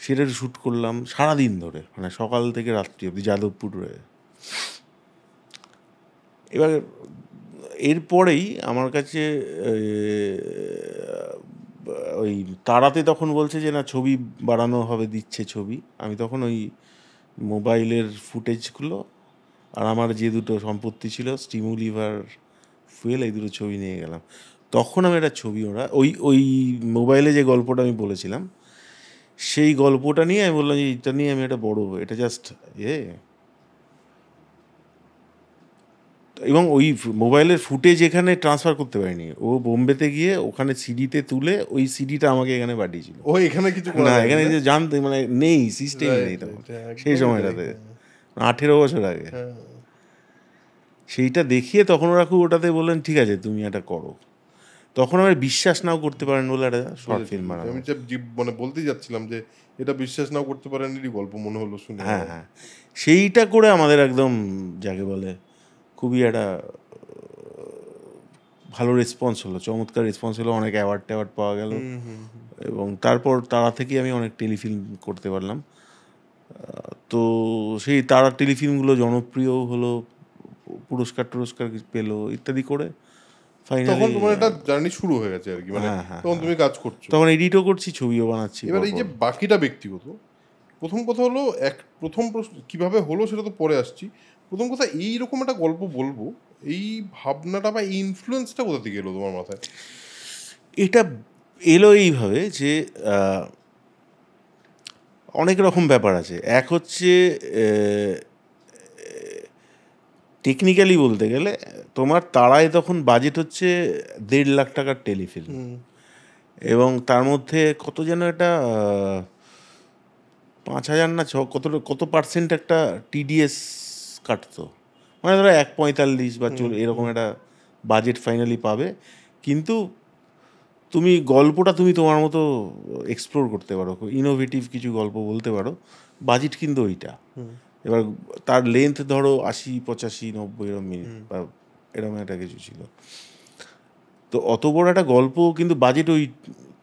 সেটা শ্যুট করলাম সারাদিন ধরে, মানে সকাল থেকে রাত্রি অবধি, যাদবপুরে। এবার এরপরেই আমার কাছে ওই তারাতে তখন বলছে যে না ছবি বাড়ানো হবে, দিচ্ছে ছবি। আমি তখন ওই মোবাইলের ফুটেজগুলো আর আমার যে দুটো সম্পত্তি ছিল স্টিমুলিভ আর ফুয়েল, এই দুটো ছবি নিয়ে গেলাম। তখন আমি একটা ছবি, ওরা ওই ওই মোবাইলে যে গল্পটা আমি বলেছিলাম সেই গল্পটা নিয়ে আমি বললাম যে এটা নিয়ে আমি একটা বড়, এটা জাস্ট এ। এবং ওই মোবাইলের ফুটেজ এখানে ট্রান্সফার করতে পারিনি, ও বোম্বেতে গিয়ে ওখানে সিডিতে তুলে ওই সিডিটা আমাকে এখানে পাঠিয়েছিল। ও এখানে কিছু না, এখানে যে জানতে মানে নেই, সিস্টেম নেই তখন সেই সময়টাতে, 18 বছর আগে। সেইটা দেখিয়ে তখন ওরা খুব ওটাতে বললেন ঠিক আছে তুমি এটা করো। তখন আমার বিশ্বাস নাও করতে পারেন বলে একটা শর্ট ফিল্ম বানানো, আমি মানে বলতে যাচ্ছিলাম যে এটা বিশ্বাস নাও করতে পারেন এরই গল্প মনে হলো শুনে। হ্যাঁ হ্যাঁ, সেইটা করে আমাদের একদম যাকে বলে খুবই একটা ভালো রেসপন্স হলো, চমৎকার রেসপন্স হলো, অনেক অ্যাওয়ার্ড ট্যাওয়ার্ড পাওয়া গেল। এবং তারপর তারা থেকে আমি অনেক টেলিফিল্ম করতে পারলাম। তো সেই তারা টেলিফিল্মগুলো জনপ্রিয় হলো, পুরস্কার টুরস্কার পেলো ইত্যাদি করে। তখন তোমার একটা জার্নি শুরু হয়ে গেছে আর কি, মানে তখন তুমি কাজ করছো, তখন এডিটও করছি, ছবিও বানাচ্ছি। এবার এই যে বাকিটা ব্যক্তিগত, প্রথম কথা হলো প্রথম প্রশ্ন কীভাবে হলো সেটা তো পরে আসছি। প্রথম কথা এইরকম একটা গল্প বলবো এই ভাবনাটা বা ইনফ্লুয়েন্সটা কোথা থেকে এলো তোমার মাথায়? এটা এলো এইভাবে যে অনেক রকম ব্যাপার আছে। এক হচ্ছে টেকনিক্যালি বলতে গেলে তোমার তারায় তখন বাজেট হচ্ছে 1.5 লাখ টাকার টেলিফিল্ম, এবং তার মধ্যে কত যেন একটা 5,000 না কত পার্সেন্ট একটা টিডিএস কাটতো, মানে ধরো 1.45 বা এরকম একটা বাজেট ফাইনালি পাবে, কিন্তু তুমি গল্পটা তুমি তোমার মতো এক্সপ্লোর করতে পারো, ইনোভেটিভ কিছু গল্প বলতে পারো, বাজেট কিন্তু ওইটা। এবার তার লেন্থ ধরো 80, 85, 90 এরকম মিনিট বা এরকম একটা কিছু ছিল। তো অত বড় একটা গল্প কিন্তু বাজেট ওই,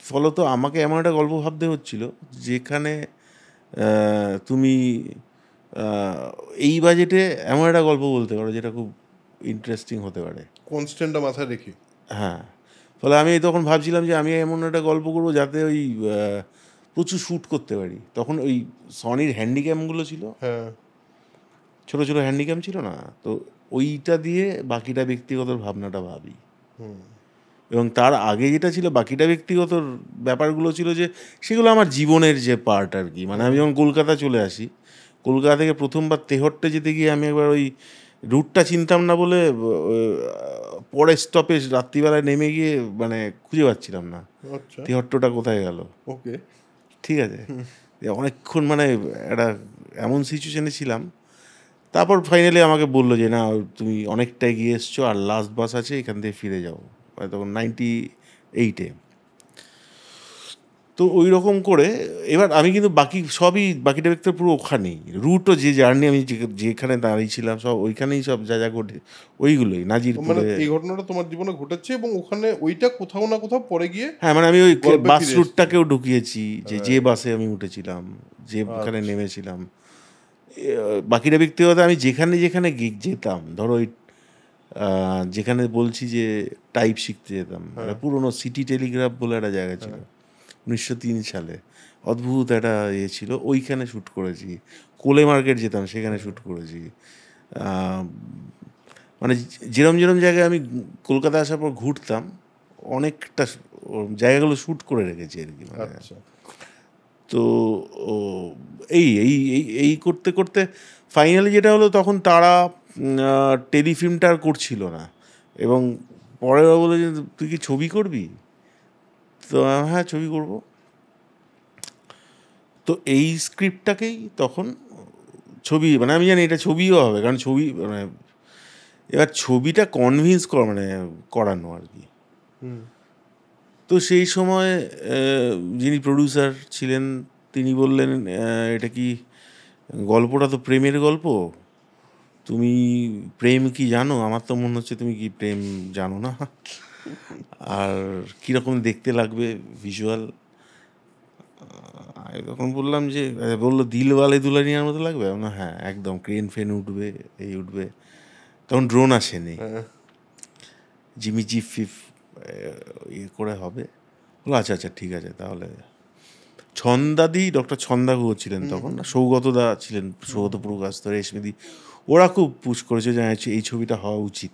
ফলত আমাকে এমন একটা গল্প ভাবতে হচ্ছিল যেখানে তুমি এই বাজেটে এমন একটা গল্প বলতে পারো যেটা খুব ইন্টারেস্টিং হতে পারে, কনস্ট্যান্টটা মাথায় রেখে। হ্যাঁ, ফলে আমি তখন ভাবছিলাম যে আমি এমন একটা গল্প করবো যাতে ওই প্রচুর শ্যুট করতে পারি। তখন ওই সনির হ্যান্ডিক্যামগুলো ছিল, হ্যাঁ ছোটো ছোটো হ্যান্ডিক্যাম ছিল না, তো ওইটা দিয়ে বাকিটা ব্যক্তিগত ভাবনাটা ভাবি। এবং তার আগে যেটা ছিল বাকিটা ব্যক্তিগত ব্যাপারগুলো ছিল যে সেগুলো আমার জীবনের যে পার্ট আর কি। মানে আমি যখন কলকাতা চলে আসি, কলকাতা থেকে প্রথমবার তেহট্টে যেতে গিয়ে আমি একবার ওই রুটটা চিনতাম না বলে পরের স্টপেজ রাত্রিবেলায় নেমে গিয়ে মানে খুঁজে পাচ্ছিলাম না তেহট্টটা কোথায় গেল। ওকে, ঠিক আছে, অনেকক্ষণ মানে একটা এমন সিচুয়েশানে ছিলাম। তারপর ফাইনালি আমাকে বললো যে না তুমি অনেকটাই গিয়ে এসছো, আর লাস্ট বাস আছে, এখান থেকে ফিরে যাও। মানে তখন 98-এ। তো ওই রকম করে এবার আমি কিন্তু বাকি সবই বাকিটা ব্যক্তি পুরো ওখানেই, রুটও যে জার্নি আমি যেখানে দাঁড়িয়েছিলাম সব ওইখানেই, সব যা যা ঘটে ওইগুলোই নাজির। মানে এই ঘটনাটা তোমার জীবনে ঘটেছে এবং ওখানে ওইটা কোথাও না কোথাও পরে গিয়ে, হ্যাঁ মানে আমি ওই বাস রুটটাকেও ঢুকিয়েছি, যে বাসে আমি উঠেছিলাম, যে ওখানে নেমেছিলাম। বাকিটা ব্যক্তিগত আমি যেখানে যেখানে যেতাম, ধরো ওই যেখানে বলছি যে টাইপ শিখতে যেতাম, একটা পুরোনো সিটি টেলিগ্রাফ বলে একটা জায়গা ছিল 1903 সালে, অদ্ভুত একটা ইয়ে ছিল, ওইখানে শ্যুট করেছি। কোলে মার্কেট যেতাম, সেখানে শ্যুট করেছি। মানে যেরম যেরম জায়গায় আমি কলকাতা আসার পর ঘুরতাম অনেকটা জায়গাগুলো শ্যুট করে রেখেছি আর কি। তো এই এই এই করতে করতে ফাইনালি যেটা হলো, তখন তারা টেলিফিল্মটা আর করছিল না, এবং পরে বলে যে তুই কি ছবি করবি? তো হ্যাঁ ছবি করব। তো এই স্ক্রিপ্টটাকেই তখন ছবি, মানে আমি জানি এটা ছবিও হবে, কারণ ছবি মানে এবার ছবিটা কনভিন্স মানে করানো আর কি। তো সেই সময় যিনি প্রডিউসার ছিলেন তিনি বললেন এটা কি গল্পটা তো প্রেমের গল্প, তুমি প্রেম কি জানো? আমার তো মনে হচ্ছে তুমি কি প্রেম জানো না, আর কীরকম দেখতে লাগবে ভিজুয়াল। আমি তখন বললাম যে, বললো দিল্লিওয়ালে দুলহানিয়ার মতো লাগবে। না হ্যাঁ একদম, ক্রেন ফ্রেন উঠবে, এই উঠবে। তখন ড্রোন আসেনি, জিমি জি 5 করে হবে। বললো আচ্ছা আচ্ছা ঠিক আছে তাহলে। ছন্দাদি ডক্টর ছন্দাগো ছিলেন তখন, সৌগতদা ছিলেন, সৌগতপুরকাস্ত, রেশমিদি, ওরা খুব পুশ করেছে যে এই ছবিটা হওয়া উচিত।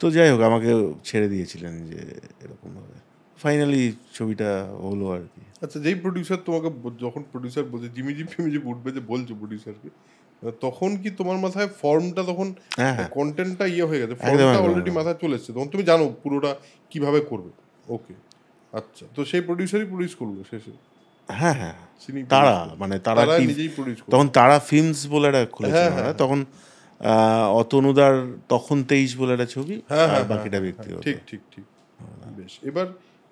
তো যাই হোক আমাকে ছেড়ে দিয়েছিলেন যে এরকমভাবে ফাইনালি ছবিটা হলো আর কি। আচ্ছা, যেই প্রোডিউসার তোমাকে যখন প্রোডিউসার বলছে জিমি জি ফিমিজি উঠবে যে বলছো প্রোডিউসারকে, তখন কি তোমার মাথায় ফর্মটা, তখন কন্টেন্টটা ইয়ে হয়ে গেছে, ফর্মটা অলরেডি মাথায় চলে এসেছে, তখন তুমি জানো পুরোটা কিভাবে করবে? ওকে, আচ্ছা, তো সেই প্রোডিউসারই প্রোডিউস করলো শেষে? হ্যাঁ হ্যাঁ, তারা, মানে তারা নিজেই প্রোডিউস করলো। তখন তারা ফিল্মস বলে এটা খুলেছে, তখন অতনুদার তখন 23 বলে একটা ছবি, আর বাকিটা ব্যক্তিগত। ঠিক ঠিক ঠিক, বেশ। এবার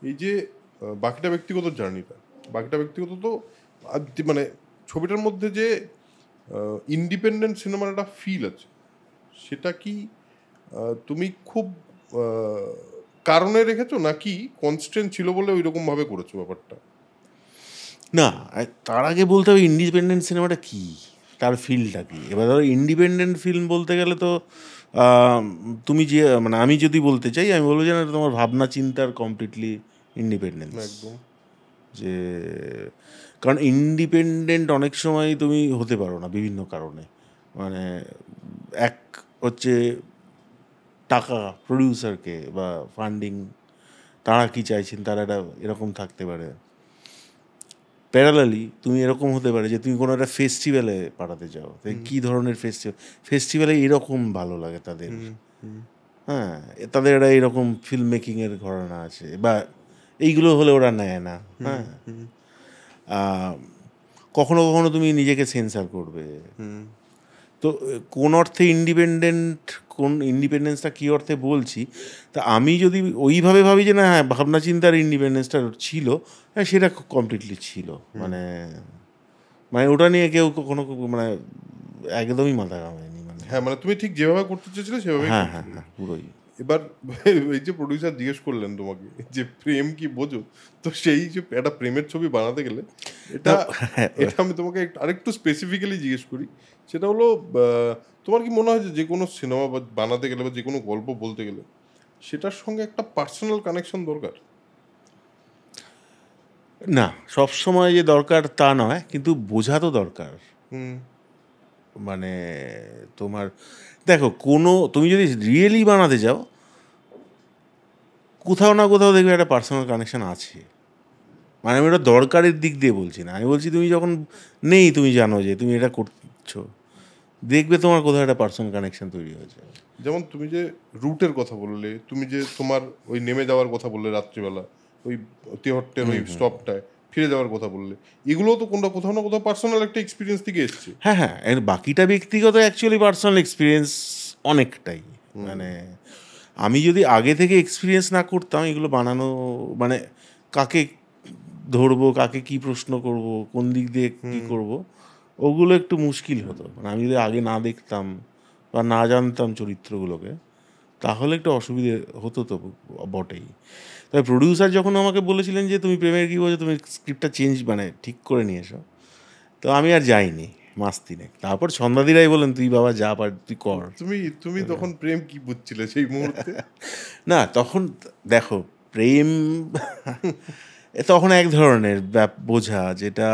এই যে বাকিটা ব্যক্তিগত জার্নিটা, বাকিটা ব্যক্তিগত তো মানে ছবিটার মধ্যে যে ইন্ডিপেন্ডেন্ট সিনেমার একটা ফিল আছে, সেটা কি তুমি খুব কারণে রেখেছো নাকি কনস্ট্যান্ট ছিল বলে ওই রকমভাবে করেছো ব্যাপারটা? না, তার আগে বলতে হবে ইন্ডিপেন্ডেন্ট সিনেমাটা কি, তার ফিল্ডটা কি। এবার ধরো ইন্ডিপেন্ডেন্ট ফিল্ম বলতে গেলে তো তুমি যে, মানে আমি যদি বলতে চাই, আমি বলবো যে না, তোমার ভাবনা চিন্তার কমপ্লিটলি ইন্ডিপেন্ডেন্ট একদম। যে কারণ ইন্ডিপেন্ডেন্ট অনেক সময় তুমি হতে পারো না বিভিন্ন কারণে, মানে এক হচ্ছে টাকা, প্রডিউসারকে বা ফান্ডিং, তারা কি চাইছেন, তারা এটা এরকম থাকতে পারে। প্যারালালি তুমি এরকম হতে পারে যে তুমি কোনো একটা ফেস্টিভ্যালে পাঠাতে চাও, কী ধরনের ফেস্টিভ্যাল, ফেস্টিভ্যালে এরকম ভালো লাগে তাদের, হ্যাঁ, তাদের একটা এরকম ফিল্ম মেকিংয়ের ঘরানা আছে, বা এইগুলো হলে ওরা নেয় না। হ্যাঁ, কখনো কখনো তুমি নিজেকে সেন্সার করবে। তো কোন অর্থে ইন্ডিপেন্ডেন্ট, কোন ইন্ডিপেন্ডেন্সটা কী অর্থে বলছি, তা আমি যদি ওইভাবে ভাবি যে না হ্যাঁ ভাবনা চিন্তার ইন্ডিপেন্ডেন্সটা ছিল, হ্যাঁ সেটা কমপ্লিটলি ছিল, মানে মানে ওটা নিয়ে কেউ কোনো মানে একদমই মাথা ঘামায়নি, মানে হ্যাঁ মানে তুমি ঠিক যেভাবে করতে চেয়েছিলে সেভাবে। হ্যাঁ হ্যাঁ হ্যাঁ, পুরোই। এবার এই যে প্রোডিউসার জিজ্ঞেস করলেন তোমাকে যে প্রেম কি বোঝো, তো সেই যে একটা প্রেমের ছবি বানাতে গেলে, এটা এটা আমি তোমাকে আরেকটু স্পেসিফিক্যালি জিজ্ঞেস করি, সেটা হলো তোমার কি মনে হয় যে কোনো সিনেমা বানাতে গেলে বা যে কোনো গল্প বলতে গেলে সেটার সঙ্গে একটা পার্সোনাল কানেকশন দরকার? না, সবসময় যে দরকার তা নয়, কিন্তু বোঝা তো দরকার। মানে তোমার দেখো, কোনো তুমি যদি রিয়েলি বানাতে যাও, কোথাও না কোথাও দেখবে একটা পার্সোনাল কানেকশন আছে। মানে আমি এটা দরকারের দিক দিয়ে বলছি না, আমি বলছি তুমি যখন নেই, তুমি জানো যে তুমি এটা করছো, দেখবে তোমার কোথাও একটা পার্সোনাল কানেকশন তৈরি হয়েছে। যেমন তুমি যে রুটের কথা বললে, তুমি যে তোমার ওই নেমে যাওয়ার কথা বললে রাত্রিবেলা, ওই তেহট্টের ওই স্টপটায় ফিরে যাওয়ার কথা বললে, এগুলো তো কোথাও না কোথাও পার্সোনাল একটা এক্সপিরিয়েন্স থেকে এসছে। হ্যাঁ হ্যাঁ, এর বাকিটা ব্যক্তিগত অ্যাকচুয়ালি পার্সোনাল এক্সপিরিয়েন্স অনেকটাই। মানে আমি যদি আগে থেকে এক্সপিরিয়েন্স না করতাম এগুলো বানানো, মানে কাকে ধরবো, কাকে কি প্রশ্ন করব, কোন দিক দিয়ে কী করবো, ওগুলো একটু মুশকিল হতো। মানে আমি যদি আগে না দেখতাম বা না জানতাম চরিত্রগুলোকে, তাহলে একটু অসুবিধে হতো তো বটেই। তাই প্রোডিউসার যখন আমাকে বলেছিলেন যে তুমি প্রেমের কী বলছো, তুমি স্ক্রিপ্টটা চেঞ্জ মানে ঠিক করে নিয়ে এসো, তো আমি আর যাইনি মাস তিনেক। তারপর ছন্দাদি রাই বলেন তুই বাবা যা পার তুই কর। তুমি তুমি তখন প্রেম কি বুঝছিলে সেই মুহূর্তে? না, তখন দেখো প্রেম তখন এক ধরনের বোঝা, যেটা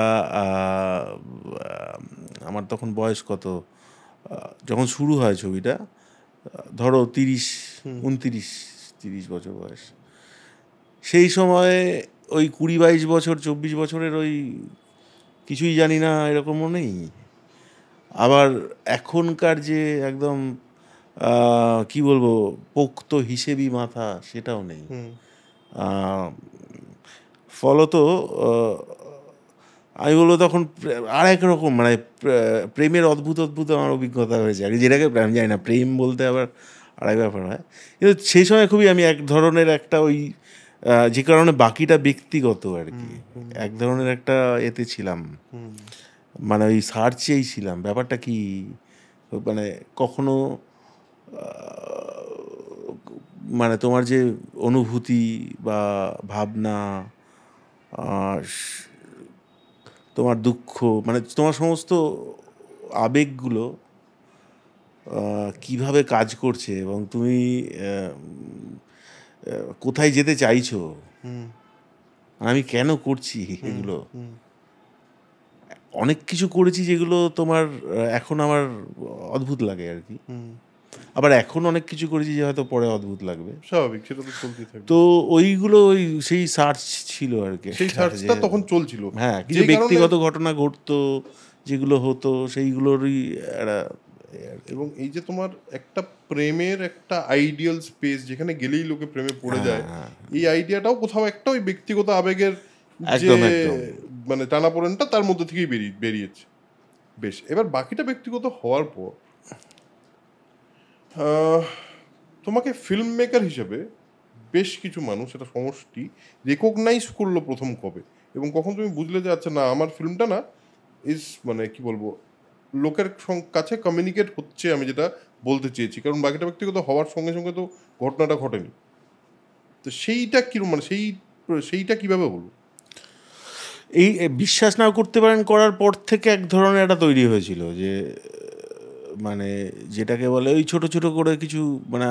আমার তখন বয়স কত, যখন শুরু হয় ছবিটা ধরো 30 বছর বয়স, সেই সময়ে ওই 20-22 বছর 24 বছরের ওই কিছুই জানি না এরকমও নেই। আবার এখনকার যে একদম কি বলবো পোক্ত হিসেবি মাথা, সেটাও নেই। ফলত আমি বলবো তখন আর একরকম মানে প্রেমের অদ্ভুত আমার অভিজ্ঞতা হয়েছে আর কি, যেটাকে আমি জানি না প্রেম বলতে আবার আর এক ব্যাপার হয়। কিন্তু সেই সময় খুবই আমি এক ধরনের একটা ওই, যে কারণে বাকিটা ব্যক্তিগত আর কি, এক ধরনের একটা এতে ছিলাম, মানে ওই সার্চেই ছিলাম ব্যাপারটা কি, মানে কখনো মানে তোমার যে অনুভূতি বা ভাবনা, তোমার দুঃখ, মানে তোমার সমস্ত আবেগগুলো কিভাবে কাজ করছে এবং তুমি কোথায় যেতে চাইছো, আমি কেন করছি এগুলো, অনেক কিছু করেছি যেগুলো তোমার এখন আমার অদ্ভুত লাগে আর কি, আবার এখন অনেক কিছু করেছি যে হয়তো পরে অদ্ভুত লাগবে, স্বাভাবিক সেটা তো চলতেই থাকে। তো ওইগুলো ওই সেই সার্চ ছিল আর কি, সেই সার্চটা তখন চলছিল। হ্যাঁ, কিছু ব্যক্তিগত ঘটনা ঘটতো যেগুলো হতো সেইগুলোরই একটা, এবং এই যে তোমার একটা প্রেমের একটা আইডিয়াল স্পেস যেখানে গেলেই লোকে প্রেমে পড়ে যায়, এই আইডিয়াটাও কোথাও একটা ওই ব্যক্তিগত আবেগের যে মানে টানাপোড়েনটা তার মধ্যে থেকেই বেরিয়েছে। বেশ, এবার বাকিটা ব্যক্তিগত হওয়ার পর তোমাকে ফিল্ম মেকার হিসেবে বেশ কিছু মানুষ এটা সমষ্টি রেকগনাইজ করলো প্রথম কবে, এবং কখন তুমি বুঝলে যে আচ্ছা না আমার ফিল্মটা না ইজ মানে কি বলবো লোকের কাছে কমিউনিকেট হচ্ছে আমি যেটা বলতে চেয়েছি, কারণ বাকিটা ব্যক্তিগত হওয়ার সঙ্গে সঙ্গে তো ঘটনাটা ঘটেনি, তো সেইটা কীরকম মানে সেইটা কীভাবে হলো? এই বিশ্বাস না করতে পারেন করার পর থেকে এক ধরনের একটা তৈরি হয়েছিল যে মানে যেটাকে বলে ওই ছোট ছোট করে কিছু মানে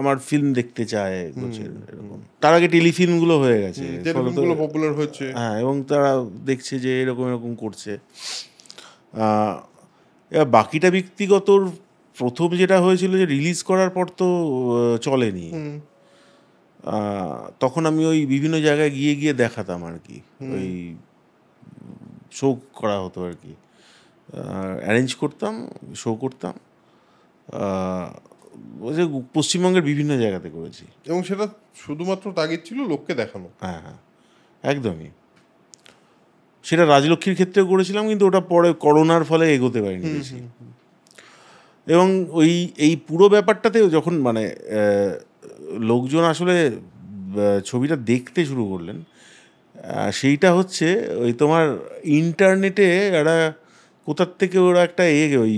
আমার ফিল্ম দেখতে চায় এরকম। তার আগে টেলিফিল্মগুলো হয়ে গেছে, পপুলার হচ্ছে, হ্যাঁ, এবং তারা দেখছে যে এরকম এরকম করছে। বাকিটা ব্যক্তিগতর প্রথম যেটা হয়েছিল যে রিলিজ করার পর তো চলেনি, তখন আমি ওই বিভিন্ন জায়গায় গিয়ে গিয়ে দেখাতাম আর কি, ওই শো করা হতো আর কি, অ্যারেঞ্জ করতাম, শো করতাম, পশ্চিমবঙ্গের বিভিন্ন জায়গাতে করেছি, এবং সেটা শুধুমাত্র তাগিদ ছিল লোককে দেখানো। হ্যাঁ হ্যাঁ, একদমই। সেটা রাজলক্ষ্মীর ক্ষেত্রেও করেছিলাম, কিন্তু ওটা পরে করোনার ফলে এগোতে পারিনি বেশি। এবং ওই এই পুরো ব্যাপারটাতেও যখন মানে লোকজন আসলে ছবিটা দেখতে শুরু করলেন, সেইটা হচ্ছে ওই তোমার ইন্টারনেটে একটা কোথার থেকে ওরা একটা ওই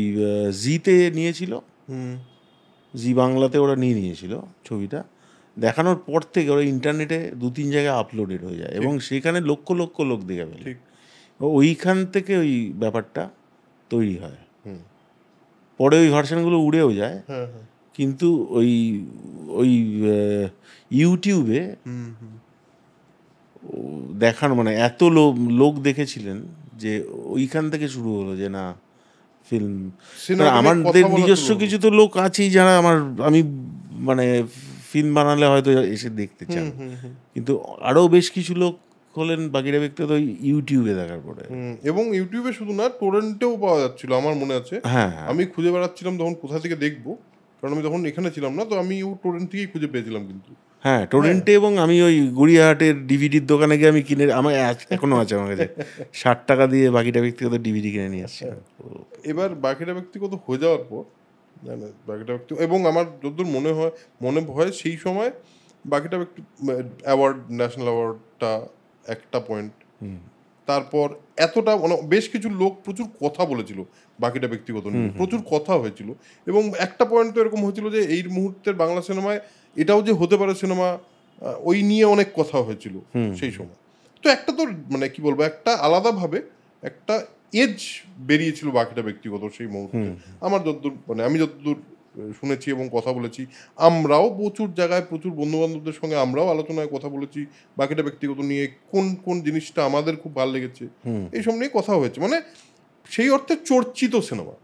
জিতে নিয়েছিল, জি বাংলাতে ওরা নিয়েছিল ছবিটা, দেখানোর পর থেকে ওরা ইন্টারনেটে দু তিন জায়গায় আপলোডেড হয়ে যায় এবং সেখানে লক্ষ লক্ষ লোক দেখে ফেলে, ওইখান থেকে ওই ব্যাপারটা তৈরি হয়। পরে ওই ভার্সনগুলো উড়েও যায়, কিন্তু ওই ওই ইউটিউবে দেখানো মানে এত লোক দেখেছিলেন যে ওইখান থেকে শুরু হলো যে না ফিল্ম, আমাদের নিজস্ব কিছু তো লোক আছেই যারা আমি মানে ফিল্ম বানালে হয়তো এসে দেখতে চান, কিন্তু আরো বেশ কিছু লোক হলেন বাকিরা ব্যক্তি তো ইউটিউবে দেখার পরে। এবং ইউটিউবে শুধু না, টরেন্টেও পাওয়া যাচ্ছিল, আমার মনে আছে। হ্যাঁ, আমি খুঁজে বেড়াচ্ছিলাম তখন কোথা থেকে দেখবো, কারণ আমি তখন এখানে ছিলাম না, তো আমি ও টরেন্ট থেকেই খুঁজে পেয়েছিলাম কিন্তু। হ্যাঁ, টরেন্টে। এবং আমি ওই গড়িয়াহাটের ডিভিডির দোকানে গিয়ে আমি কিনে, আমার এখনো আছে আমার কাছে, ৬০ টাকা দিয়ে বাকিটা ব্যক্তিগত ডিভিডি কিনে নিয়ে আসছি। এবার বাকিটা ব্যক্তিগত হয়ে যাওয়ার পর বাকিটা ব্যক্তি, এবং আমার যতদূর মনে হয় সেই সময় বাকিটা ব্যক্তি অ্যাওয়ার্ড, ন্যাশনাল অ্যাওয়ার্ডটা একটা পয়েন্ট, তারপর এতটা মানে বেশ কিছু লোক প্রচুর কথা বলেছিল বাকিটা ব্যক্তিগত নিয়ে, প্রচুর কথা হয়েছিল, এবং একটা পয়েন্ট তো এরকম হয়েছিল যে এই মুহূর্তের বাংলা সিনেমায় এটাও যে হতে পারে সিনেমা, ওই নিয়ে অনেক কথা হয়েছিল সেই সময়। তো একটা তো মানে কি বলবো একটা আলাদাভাবে একটা এজ বেরিয়েছিল বাকিটা ব্যক্তিগত সেই মুহূর্তে, আমার যতদূর মানে আমি যতদূর শুনেছি এবং কথা বলেছি। আমরাও প্রচুর জায়গায় প্রচুর বন্ধুবান্ধবদের সঙ্গে আমরাও আলোচনায় কথা বলেছি বাকিটা ব্যক্তিগত নিয়ে, কোন কোন জিনিসটা আমাদের খুব ভালো লেগেছে এইসব নিয়ে কথা হয়েছে, মানে সেই অর্থে চর্চিত সিনেমা।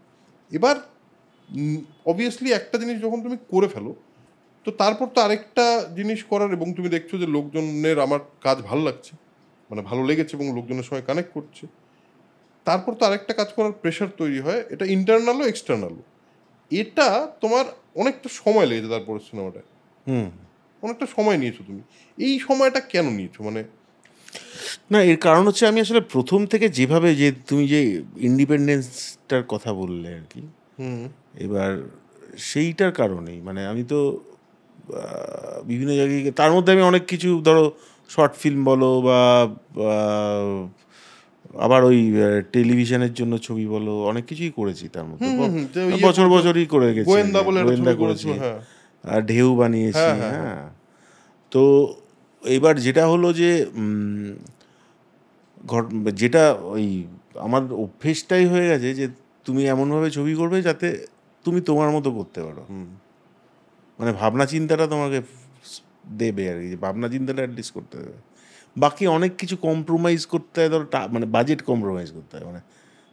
এবার অবভিয়াসলি একটা জিনিস যখন তুমি করে ফেলো, তো তারপর তো আরেকটা জিনিস করার, এবং তুমি দেখছো যে লোকজনের আমার কাজ ভালো লাগছে মানে ভালো লেগেছে এবং লোকজনের সঙ্গে কানেক্ট করছে, তারপর তো আরেকটা কাজ করার প্রেশার তৈরি হয়, এটা ইন্টারনালও এক্সটার্নালও। এটা তোমার অনেকটা সময় লেগেছে তারপরে সিনেমাটা, অনেকটা সময় নিয়েছো তুমি, এই সময়টা কেন নিয়েছো? মানে না, এর কারণ হচ্ছে আমি আসলে প্রথম থেকে যেভাবে যে তুমি যে ইন্ডিপেন্ডেন্সটার কথা বললে আর কি, এবার সেইটার কারণেই মানে আমি তো বিভিন্ন জায়গায়, তার মধ্যে আমি অনেক কিছু ধরো শর্ট ফিল্ম বলো বা আবার ওই টেলিভিশনের জন্য ছবি বলো, অনেক কিছুই করেছি তার মধ্যে, বছর বছরই করে গেছি, গোয়েন্দা করেছি, ঢেউ বানিয়েছি। হ্যাঁ, তো এবার যেটা হলো যে যেটা ওই আমার অভ্যেসটাই হয়ে গেছে যে তুমি এমনভাবে ছবি করবে যাতে তুমি তোমার মতো করতে পারো, মানে ভাবনা চিন্তাটা তোমাকে দেবে আর কি, ভাবনা চিন্তাটা অ্যাডজাস্ট করতে দেবে, বাকি অনেক কিছু কম্প্রোমাইজ করতে হয়, ধরো মানে বাজেট কম্প্রোমাইজ করতে হয়, মানে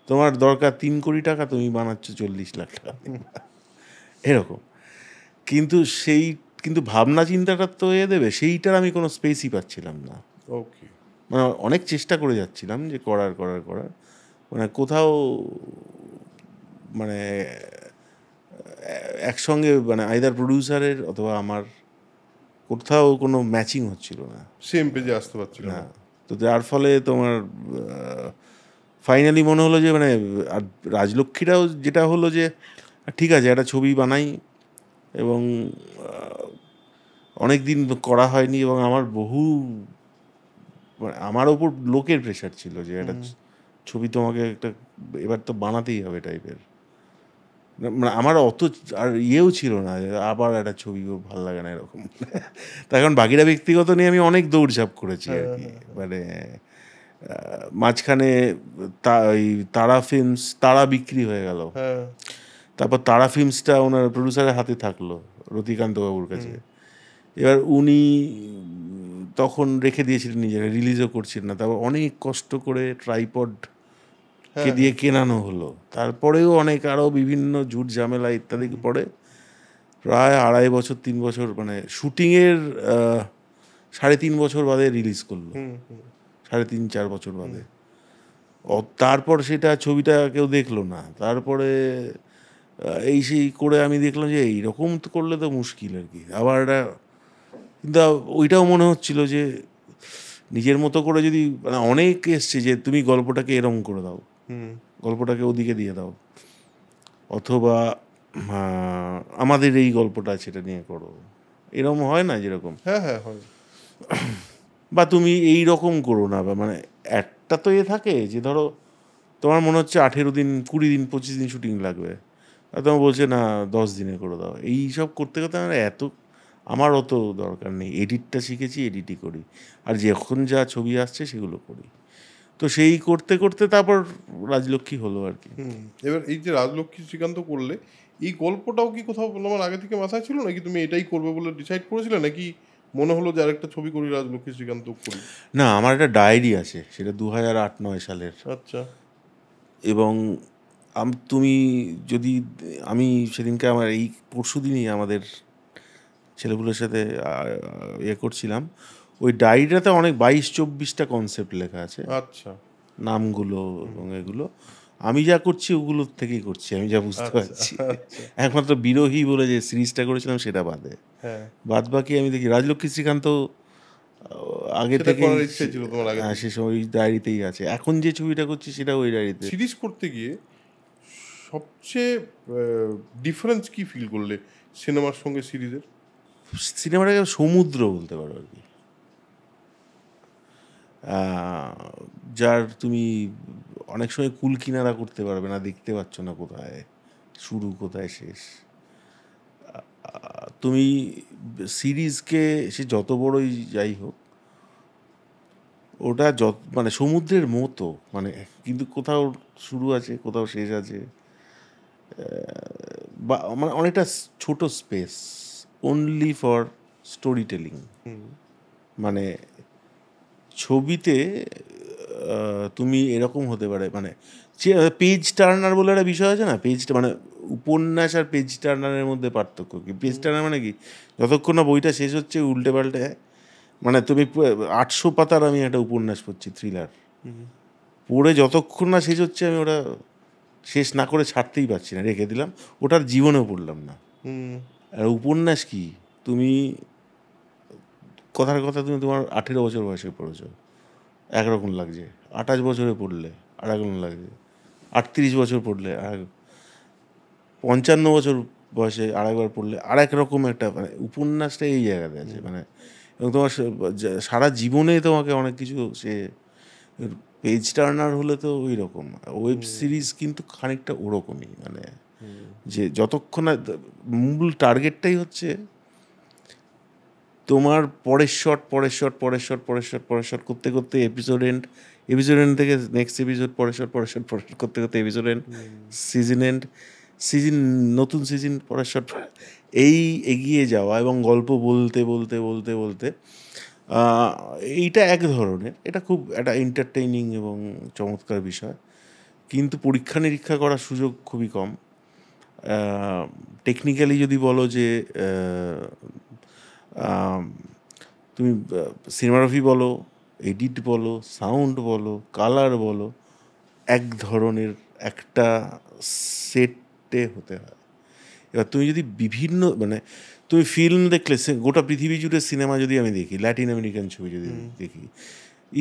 তোমার দরকার 3 কোটি টাকা, তুমি বানাচ্ছ 40 লাখ টাকা এরকম। কিন্তু সেই কিন্তু ভাবনা চিন্তাটা তো এ দেবে, সেইটার আমি কোনো স্পেসই পাচ্ছিলাম না। ওকে, মানে অনেক চেষ্টা করে যাচ্ছিলাম যে করার মানে কোথাও মানে একসঙ্গে মানে আইদার প্রোডিউসারের অথবা আমার কোথাও কোনো ম্যাচিং হচ্ছিল না, সেম পেজে আসতে পারছিল না। তো যার ফলে তোমার ফাইনালি মনে হলো যে মানে রাজলক্ষ্মীটাও যেটা হলো যে ঠিক আছে একটা ছবি বানাই, এবং অনেক দিন করা হয়নি এবং আমার বহু মানে আমার ওপর লোকের প্রেশার ছিল যে একটা ছবি তোমাকে একটা এবার তো বানাতেই হবে টাইপের, মানে আমার অত আর ইয়েও ছিল না আবার একটা ছবিও ভালো লাগে না এরকম। তার কারণ বাকিটা ব্যক্তিগত নিয়ে আমি অনেক দৌড়ঝাঁপ করেছি আর কি। মানে মাঝখানে তারা ফিল্মস, তারা বিক্রি হয়ে গেল, তারপর তারা ফিল্মসটা ওনার প্রডিউসারের হাতে থাকলো রতিকান্ত বাবুর কাছে। এবার উনি তখন রেখে দিয়েছিলেন নিজেকে, রিলিজও করছিলেন না। তারপর অনেক কষ্ট করে ট্রাইপড কে দিয়ে কেনানো হলো, তারপরেও অনেক আরও বিভিন্ন ঝুট ঝামেলা ইত্যাদি পড়ে প্রায় 2.5 বছর 3 বছর মানে শুটিংয়ের 3.5 বছর বাদে রিলিজ করলো, 3.5-4 বছর বাদে। তারপর সেটা ছবিটা কেউ দেখলো না, তারপরে এই সেই করে আমি দেখলাম যে এইরকম তো করলে তো মুশকিল আর কি। আবার এটা কিন্তু ওইটাও মনে হচ্ছিল যে নিজের মতো করে যদি মানে অনেক এসছে যে তুমি গল্পটাকে এরম করে দাও, গল্পটাকে ওদিকে দিয়ে দাও, অথবা আমাদের এই গল্পটা সেটা নিয়ে করো, এরম হয় না যেরকম, বা তুমি এই রকম করো না। বা মানে একটা তো থাকে যে ধরো তোমার মনে হচ্ছে 18 দিন 20 দিন 25 দিন শুটিং লাগবে, আর তোমার বলছে না 10 দিনে করে দাও। এইসব করতে করতে আমার আমার অত দরকার নেই, এডিটটা শিখেছি, এডিটই করি, আর যখন যা ছবি আসছে সেগুলো করি। তো সেই করতে করতে তারপর রাজলক্ষ্মী হলো আর কি। এবার এই যে রাজলক্ষ্মী শ্রীকান্ত করলে, এই গল্পটাও কি কোথাও তোমার আগে থেকে মাথায় ছিল, নাকি তুমি এটাই করবে বলে ডিসাইড করেছিলে, নাকি মনে হলো যে আরেকটা ছবি করি রাজলক্ষ্মী শ্রীকান্ত করি? না, আমার একটা ডায়েরি আছে, সেটা 2008-09 সালের। আচ্ছা। এবং তুমি যদি আমি সেদিনকে আমার এই পরশু দিনই আমাদের ছেলেগুলোর সাথে ইয়ে করছিলাম, ওই ডায়েরিটাতে অনেক 22-24টা কনসেপ্ট লেখা আছে। আচ্ছা। নামগুলো এবং এগুলো আমি যা করছি ওগুলোর থেকেই করছি, আমি যা বুঝতে পারছি, একমাত্র বিরহী বলে যে সিরিজটা করেছিলাম সেটা বাদে। বাদ বাকি আমি দেখি রাজলক্ষ্মী শ্রীকান্ত আগে থেকে সে সময় ওই ডায়েরিতেই আছে। এখন যে ছবিটা করছি সেটা ওই ডায়েরিতে। সিরিজ করতে গিয়ে সবচেয়ে ডিফারেন্স কি ফিল করলে সিনেমার সঙ্গে সিরিজের? সিনেমাটাকে সমুদ্র বলতে পারো আর কি, যার তুমি অনেক সময় কুল কিনারা করতে পারবে না, দেখতে পাচ্ছ না কোথায় শুরু কোথায় শেষ। তুমি সিরিজকে সে যত বড়ই যাই হোক ওটা যত মানে সমুদ্রের মতো, মানে কিন্তু কোথাও শুরু আছে কোথাও শেষ আছে, বা মানে অনেকটা ছোট স্পেস only for storytelling. মানে ছবিতে তুমি এরকম হতে পারে, মানে পেজ টার্নার বলে একটা বিষয় আছে না, পেজটা মানে উপন্যাস আর পেজ টার্নারের মধ্যে পার্থক্য কি? পেজ টার্নার মানে কি, যতক্ষণ না বইটা শেষ হচ্ছে উল্টে পাল্টে, মানে তুমি 800 পাতার আমি একটা উপন্যাস পড়ছি থ্রিলার, পড়ে যতক্ষণ না শেষ হচ্ছে আমি ওটা শেষ না করে ছাড়তেই পারছি না, রেখে দিলাম, ওটার জীবনেও পড়লাম না। আর উপন্যাস কি, তুমি কথার কথা তুমি তোমার 18 বছর বয়সে পড়েছ একরকম লাগছে, 28 বছরে পড়লে আর একরকম লাগছে, 38 বছর পড়লে আর, 55 বছর বয়সে আর একবার পড়লে আর একরকম একটা, মানে উপন্যাসটা এই জায়গাতে আছে মানে। এবং তোমার সারা জীবনে তোমাকে অনেক কিছু সে পেজ টার্নার হলে তো ওই রকম। ওয়েব সিরিজ কিন্তু খানিকটা ওরকমই, মানে যে যতক্ষণ না মূল টার্গেটটাই হচ্ছে তোমার পরের শট করতে করতে এপিসোড এন্ড থেকে নেক্সট এপিসোড, পরের শট করতে করতে এপিসোড এন্ড, সিজন নতুন সিজন পরের শট, এই এগিয়ে যাওয়া এবং গল্প বলতে বলতে এইটা এক ধরনের, এটা খুব একটা এন্টারটেইনিং এবং চমৎকার বিষয়, কিন্তু পরীক্ষা নিরীক্ষা করার সুযোগ খুবই কম। টেকনিক্যালি যদি বলো যে তুমি সিনেমাটোগ্রাফি বলো, এডিট বলো, সাউন্ড বলো, কালার বলো, এক ধরনের একটা সেটে হতে হয়। এবার তুমি যদি বিভিন্ন মানে তুমি ফিল্ম দেখলে, গোটা পৃথিবী জুড়ে সিনেমা যদি আমি দেখি, ল্যাটিন আমেরিকান ছবি যদি দেখি,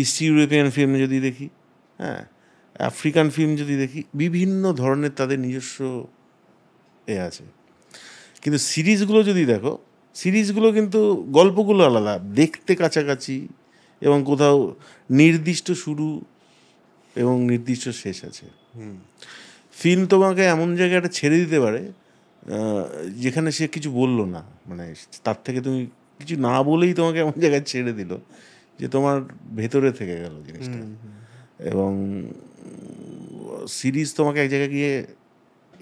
ইস্ট ইউরোপিয়ান ফিল্ম যদি দেখি, হ্যাঁ আফ্রিকান ফিল্ম যদি দেখি, বিভিন্ন ধরনের তাদের নিজস্ব এ আছে। কিন্তু সিরিজগুলো যদি দেখো, সিরিজগুলো কিন্তু গল্পগুলো আলাদা, দেখতে কাছাকাছি এবং কোথাও নির্দিষ্ট শুরু এবং নির্দিষ্ট শেষ আছে। ফিল্ম তোমাকে এমন জায়গাটা ছেড়ে দিতে পারে যেখানে সে কিছু বললো না, মানে তার থেকে তুমি কিছু না বলেই তোমাকে এমন জায়গায় ছেড়ে দিল যে তোমার ভেতরে থেকে গেল জিনিসটা। এবং সিরিজ তোমাকে এক জায়গায় গিয়ে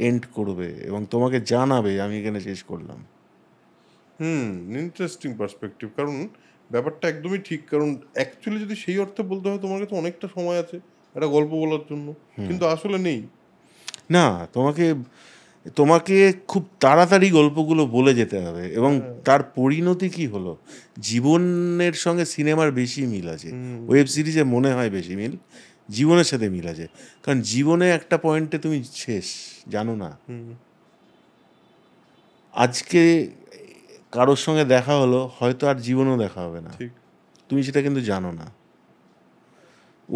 এন্ড করবে এবং তোমাকে জানাবে আমি এখানে শেষ করলাম। ইন্টারেস্টিং পার্সপেক্টিভ, কারণ ব্যাপারটা একদমই ঠিক। কারণ অ্যাকচুয়ালি যদি সেই অর্থে বলতে হয়, তোমার কাছে অনেকটা সময় আছে একটা গল্প বলার জন্য, কিন্তু আসলে নেই না। তোমাকে তোমাকে খুব তাড়াতাড়ি গল্পগুলো বলে যেতে হবে এবং তার পরিণতি কি হলো। জীবনের সঙ্গে সিনেমার বেশি মিল আছে, ওয়েব সিরিজে মনে হয় বেশি মিল জীবনের সাথে মিল আছে, কারণ জীবনে একটা পয়েন্টে তুমি শেষ জানো না। আজকে কারোর সঙ্গে দেখা হলো, হয়তো আর জীবনেও দেখা হবে না, তুমি সেটা কিন্তু জানো না।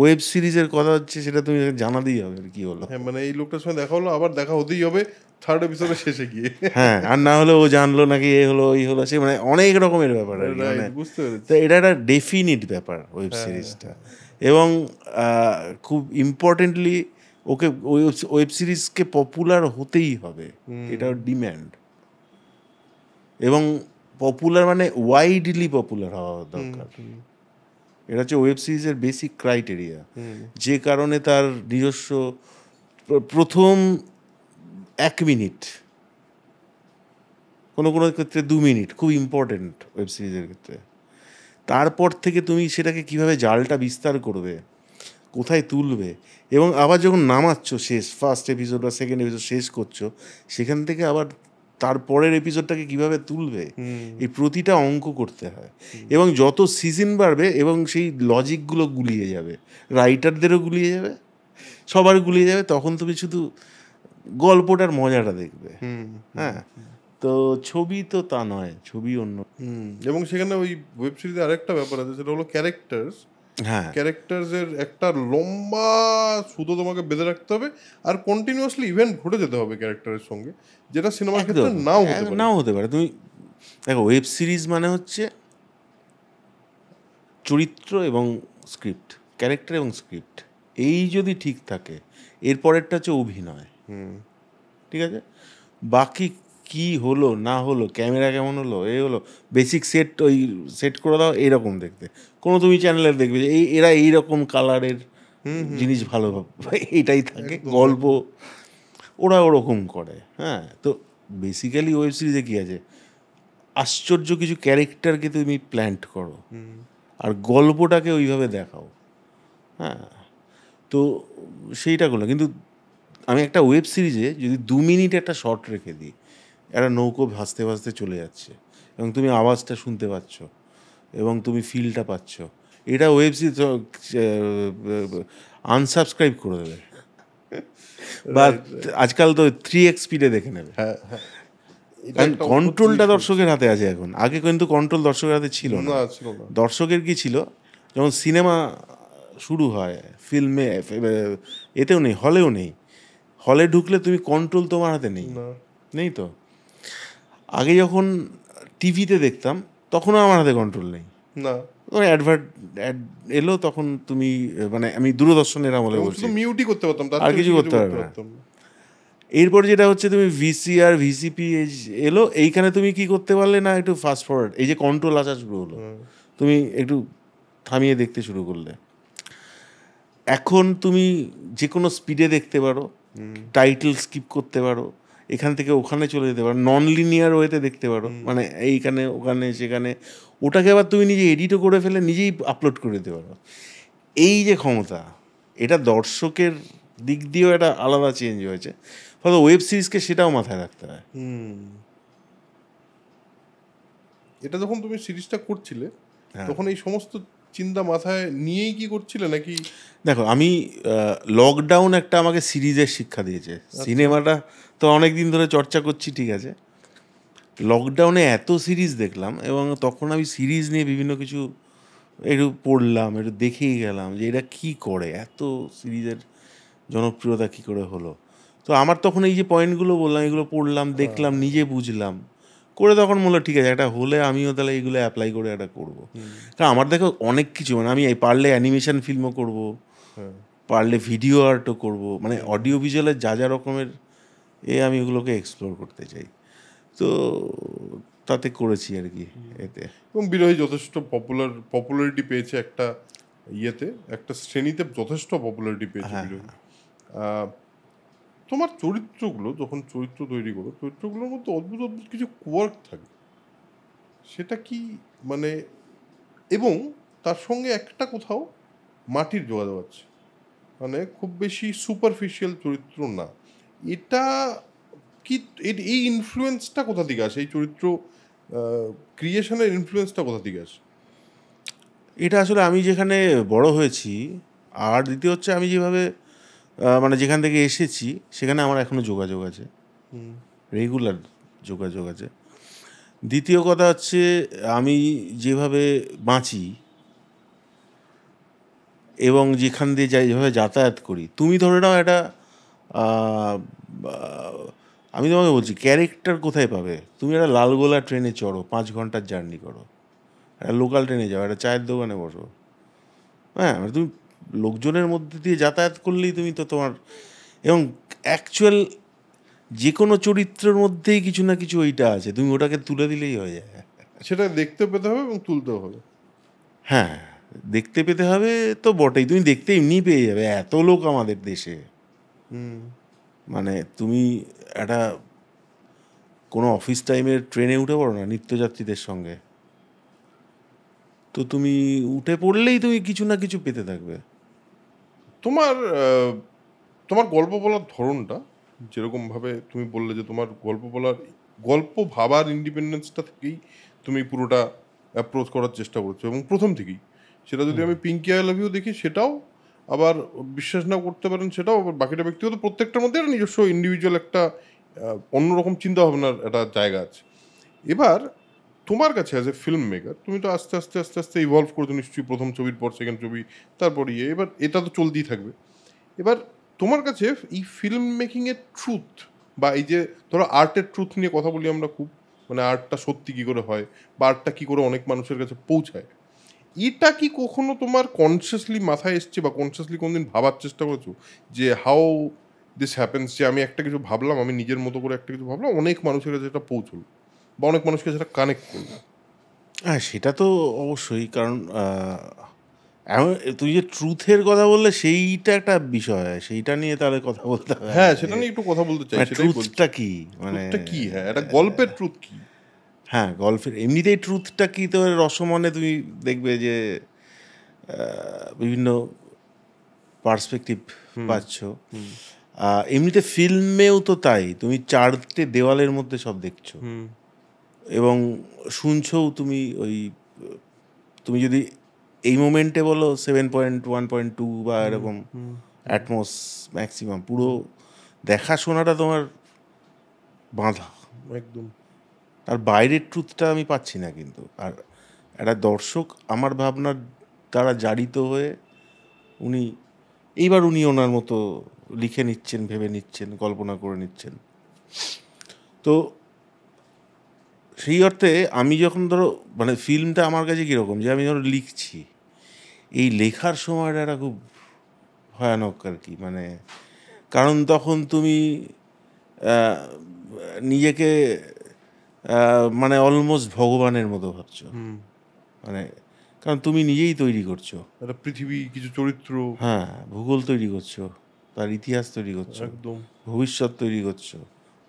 ওয়েব সিরিজের কথা হচ্ছে, সেটা তুমি জানাতেই হবে কি হলো। হ্যাঁ, মানে এই লোকটার সঙ্গে দেখা হলো, আবার দেখা হতেই হবে থার্ড এপিসোডের শেষে গিয়ে, হ্যাঁ আর না হলে ও জানলো নাকি এ হলো ওই হলো, সে মানে অনেক রকমের ব্যাপার। বুঝতে পেরেছি, এটা একটা ডেফিনিট ব্যাপার ওয়েব সিরিজটা। এবং খুব ইম্পর্টেন্টলি ওকে ওয়েব সিরিজকে পপুলার হতেই হবে, এটা ডিম্যান্ড। এবং পপুলার মানে ওয়াইডলি পপুলার হওয়া দরকার, এটা হচ্ছে ওয়েব সিরিজের বেসিক ক্রাইটেরিয়া। যে কারণে তার নিজস্ব প্রথম 1 মিনিট, কোনো কোনো ক্ষেত্রে 2 মিনিট খুব ইম্পর্টেন্ট ওয়েব সিরিজের ক্ষেত্রে। তারপর থেকে তুমি সেটাকে কিভাবে জালটা বিস্তার করবে, কোথায় তুলবে, এবং আবার যখন নামাচ্ছ শেষ ফার্স্ট এপিসোড বা সেকেন্ড এপিসোড শেষ করছো, সেখান থেকে আবার তারপরের এপিসোডটাকে কিভাবে তুলবে, এই প্রতিটা অঙ্ক করতে হয়। এবং যত সিজন বাড়বে এবং সেই লজিকগুলো গুলিয়ে যাবে, রাইটারদেরও গুলিয়ে যাবে, সবার গুলিয়ে যাবে, তখন তুমি শুধু গল্পটার মজাটা দেখবে। হ্যাঁ, তো ছবি তো তা নয়, ছবি অন্য। এবং সেখানে ওই ওয়েব সিরিজে আরেকটা ব্যাপার আছে, সেটা হলো ক্যারেক্টারস। হ্যাঁ, ক্যারেক্টারসের একটা লম্বা সুতো তোমাকে বেঁধে রাখতে হবে আর কন্টিনিউয়াসলি ইভেন্ট ঘটে যেতে হবে ক্যারেক্টারের সঙ্গে, যেটা সিনেমার ক্ষেত্রে নাও হতে পারে। তুমি দেখো, ওয়েব সিরিজ মানে হচ্ছে চরিত্র এবং স্ক্রিপ্ট, ক্যারেক্টার এবং স্ক্রিপ্ট, এই যদি ঠিক থাকে, এরপরেরটা হচ্ছে অভিনয়। ঠিক আছে, বাকি কি হলো না হলো, ক্যামেরা কেমন হলো, এ হলো বেসিক সেট, ওই সেট করে দাও এইরকম দেখতে। কোনো তুমি চ্যানেলে দেখবে যে এরা এইরকম কালারের জিনিস ভালো, এটাই থাকে গল্প, ওরা ওরকম করে। হ্যাঁ, তো বেসিক্যালি ওয়েব সিরিজে কী আছে, আশ্চর্য কিছু ক্যারেক্টারকে তুমি প্ল্যান্ট করো আর গল্পটাকে ওইভাবে দেখাও। হ্যাঁ, তো সেইটা করলো। কিন্তু আমি একটা ওয়েব সিরিজে যদি 2 মিনিট একটা শর্ট রেখে দিই, একটা নৌকো ভাসতে ভাসতে চলে যাচ্ছে এবং তুমি আওয়াজটা শুনতে পাচ্ছ এবং তুমি ফিলটা পাচ্ছ, এটা ওয়েব সিরিজ আনসাবস্ক্রাইব করে দেবে, বা আজকাল তো 3x স্পিডে দেখে নেবে। কারণ কন্ট্রোলটা দর্শকের হাতে আছে এখন, আগে কিন্তু কন্ট্রোল দর্শকের হাতে ছিল না। দর্শকের কি ছিল, যখন সিনেমা শুরু হয়, ফিল্মে এতেও নেই, হলেও নেই, হলে ঢুকলে তুমি কন্ট্রোল তোমার হাতে নেই তো। আগে যখন টিভিতে দেখতাম, তখনও আমার হাতে কন্ট্রোল নেই না, অ্যাড এলো তখন তুমি মানে আমি দূরদর্শনের আমলে বলছি, মিউটই করতে পারতাম, আর কিছু করতে পারতাম। এরপর যেটা হচ্ছে, তুমি ভিসিআর ভিসিপি এলো, এইখানে তুমি কি করতে পারলে না, একটু ফাস্ট ফরওয়ার্ড, এই যে কন্ট্রোল আসা শুরু হলো, তুমি একটু থামিয়ে দেখতে শুরু করলে। এখন তুমি যে কোনো স্পিডে দেখতে পারো, টাইটেল স্কিপ করতে পারো, এখান থেকে ওখানে চলে যেতে পারো, নন লিনিয়ার ওয়েতে দেখতে পারো, মানে এইখানে ওখানে সেখানে। ওটাকে আবার তুমি নিজে এডিটও করে ফেলে নিজেই আপলোড করে দিতে পারো। এই যে ক্ষমতা, এটা দর্শকের দিক দিয়েও একটা আলাদা চেঞ্জ হয়েছে। ফলে ওয়েব সিরিজকে সেটাও মাথায় রাখতে হয়। এটা যখন তুমি সিরিজটা করছিলে তখন এই সমস্ত চিন্তা মাথায় নিয়েই কি করছিলে নাকি? দেখো, আমি লকডাউন একটা আমাকে সিরিজের শিক্ষা দিয়েছে। সিনেমাটা তো অনেক দিন ধরে চর্চা করছি, ঠিক আছে, লকডাউনে এত সিরিজ দেখলাম এবং তখন আমি সিরিজ নিয়ে বিভিন্ন কিছু একটু পড়লাম, একটু দেখেই গেলাম যে এটা কী করে, এত সিরিজের জনপ্রিয়তা কী করে হলো। তো আমার তখন এই যে পয়েন্টগুলো বললাম, এগুলো পড়লাম, দেখলাম, নিজে বুঝলাম করে, তখন মনে হলো ঠিক আছে, একটা হলে আমিও তাহলে এইগুলো অ্যাপ্লাই করে একটা করবো। কারণ আমার দেখো অনেক কিছু, মানে আমি পারলে অ্যানিমেশন ফিল্মও করবো, পারলে ভিডিও আর্টও করবো, মানে অডিও ভিজুয়ালের যা যা রকমের আমি ওগুলোকে এক্সপ্লোর করতে চাই। তো তাতে করেছি আর কি এতে। এবং বিরহী যথেষ্ট পপুলারিটি পেয়েছে একটা ইয়েতে, একটা শ্রেণীতে যথেষ্ট পপুলারিটি পেয়েছে বিরহী। তোমার চরিত্রগুলো যখন চরিত্র তৈরি করো, চরিত্রগুলোর মধ্যে অদ্ভুত অদ্ভুত কিছু কোয়ার্ক থাকে, সেটা কি মানে, এবং তার সঙ্গে একটা কোথাও মাটির যোগাযোগ আছে, মানে খুব বেশি সুপারফিশিয়াল চরিত্র না। এটা কি, এই ইনফ্লুয়েন্সটা কোথা থেকে আসে, এই চরিত্র ক্রিয়েশনের ইনফ্লুয়েন্সটা কোথা থেকে আসে? এটা আসলে আমি যেখানে বড় হয়েছি, আর দ্বিতীয় হচ্ছে আমি যেভাবে মানে যেখান থেকে এসেছি সেখানে আমার এখনও যোগাযোগ আছে, রেগুলার যোগাযোগ আছে। দ্বিতীয় কথা হচ্ছে আমি যেভাবে বাঁচি এবং যেখান দিয়ে যাই, যেভাবে যাতায়াত করি। তুমি ধরে নাও একটা, আমি তোমাকে বলছি ক্যারেক্টার কোথায় পাবে, তুমি একটা লালগোলা ট্রেনে চড়ো, 5 ঘন্টার জার্নি করো, একটা লোকাল ট্রেনে যাও, একটা চায়ের দোকানে বসো, হ্যাঁ, তুমি লোকজনের মধ্যে দিয়ে যাতায়াত করলেই তুমি তো তোমার। এবং অ্যাকচুয়াল যে কোনো চরিত্রের মধ্যেই কিছু না কিছু ওইটা আছে, তুমি ওটাকে তুলে দিলেই হয়ে যায়। সেটা দেখতে পেতে হবে এবং তুলতেও হবে। হ্যাঁ, দেখতে পেতে হবে তো বটেই, তুমি দেখতে এমনি পেয়ে যাবে, এত লোক আমাদের দেশে। মানে তুমি একটা কোনো অফিস টাইমের ট্রেনে উঠে পড়ো না নিত্যযাত্রীদের সঙ্গে, তো তুমি উঠে পড়লেই তুমি কিছু না কিছু পেতে থাকবে। তোমার তোমার গল্প বলার ধরনটা যেরকমভাবে তুমি বললে যে তোমার গল্প বলার, গল্প ভাবার ইন্ডিপেন্ডেন্সটা থেকেই তুমি পুরোটা অ্যাপ্রোচ করার চেষ্টা করছো এবং প্রথম থেকেই। সেটা যদি আমি পিঙ্কি এলভিও দেখি সেটাও, আবার বিশ্বাস না করতে পারেন সেটাও, আবার বাকিটা ব্যক্তিগত, প্রত্যেকটার মধ্যে একটা নিজস্ব ইন্ডিভিজুয়াল একটা অন্যরকম চিন্তাভাবনার একটা জায়গা আছে। এবার তোমার কাছে অ্যাজ এ ফিল্ম মেকার তুমি তো আস্তে আস্তে আস্তে আস্তে ইভলভ করছো নিশ্চয়ই, প্রথম ছবির পর সেকেন্ড ছবি, তারপর ইয়ে, এবার এটা তো চলতেই থাকবে। এবার তোমার কাছে এই ফিল্ম মেকিংয়ের ট্রুথ, বা এই যে ধরো আর্টের ট্রুথ নিয়ে কথা বলি আমরা খুব, মানে আর্টটা সত্যি কী করে হয় বা আর্টটা কী করে অনেক মানুষের কাছে পৌঁছায়, এটা কি কখনো তোমার কনসিয়াসলি মাথায় এসছে বা কনসিয়াসলি কোনোদিন ভাবার চেষ্টা করেছো যে হাউ দিস হ্যাপেন্স, যে আমি একটা কিছু ভাবলাম, আমি নিজের মতো করে একটা কিছু ভাবলাম, অনেক মানুষের কাছে এটা পৌঁছলো বা অনেক মানুষকে সেটা কানেক্ট করলো? হ্যাঁ, সেটা তো অবশ্যই, কারণ তুই যে ট্রুথের কথা বললে সেইটা একটা বিষয়, সেইটা নিয়ে তাহলে কথা বলতে হবে। হ্যাঁ, সেটা নিয়ে একটু কথা বলতে চাই, ট্রুথটা কি, মানে কি, হ্যাঁ, একটা গল্পের ট্রুথ কি। হ্যাঁ, গল্পের এমনিতেই ট্রুথটা কী, তো রসমনে তুমি দেখবে যে বিভিন্ন পার্সপেক্টিভ পাচ্ছ, এমনিতে ফিল্মেও তো তাই, তুমি 4টে দেওয়ালের মধ্যে সব দেখছো এবং শুনছো তুমি। ওই তুমি যদি এই মোমেন্টে বলো 7.1.2 বা এরকম অ্যাটমস ম্যাক্সিমাম, পুরো দেখাশোনাটা তোমার বাঁধা একদম, আর বাইরের ট্রুথটা আমি পাচ্ছি না। কিন্তু আর একটা দর্শক আমার ভাবনার দ্বারা জারিত হয়ে উনি এইবার উনি ওনার মতো লিখে নিচ্ছেন, ভেবে নিচ্ছেন, কল্পনা করে নিচ্ছেন। তো সেই অর্থে আমি যখন ধরো, মানে ফিল্মটা আমার কাছে কীরকম, যে আমি ধরো লিখছি, এই লেখার সময়টা একটা খুব ভয়ানক আর কি, মানে কারণ তখন তুমি নিজেকে মানে অলমোস্ট ভগবানের মতো ভাবছো, মানে কারণ তুমি নিজেই তৈরি করছো একটা পৃথিবী, কিছু চরিত্র, হ্যাঁ, ভূগোল তৈরি করছো, তার ইতিহাস তৈরি করছো, একদম ভবিষ্যৎ তৈরি করছো,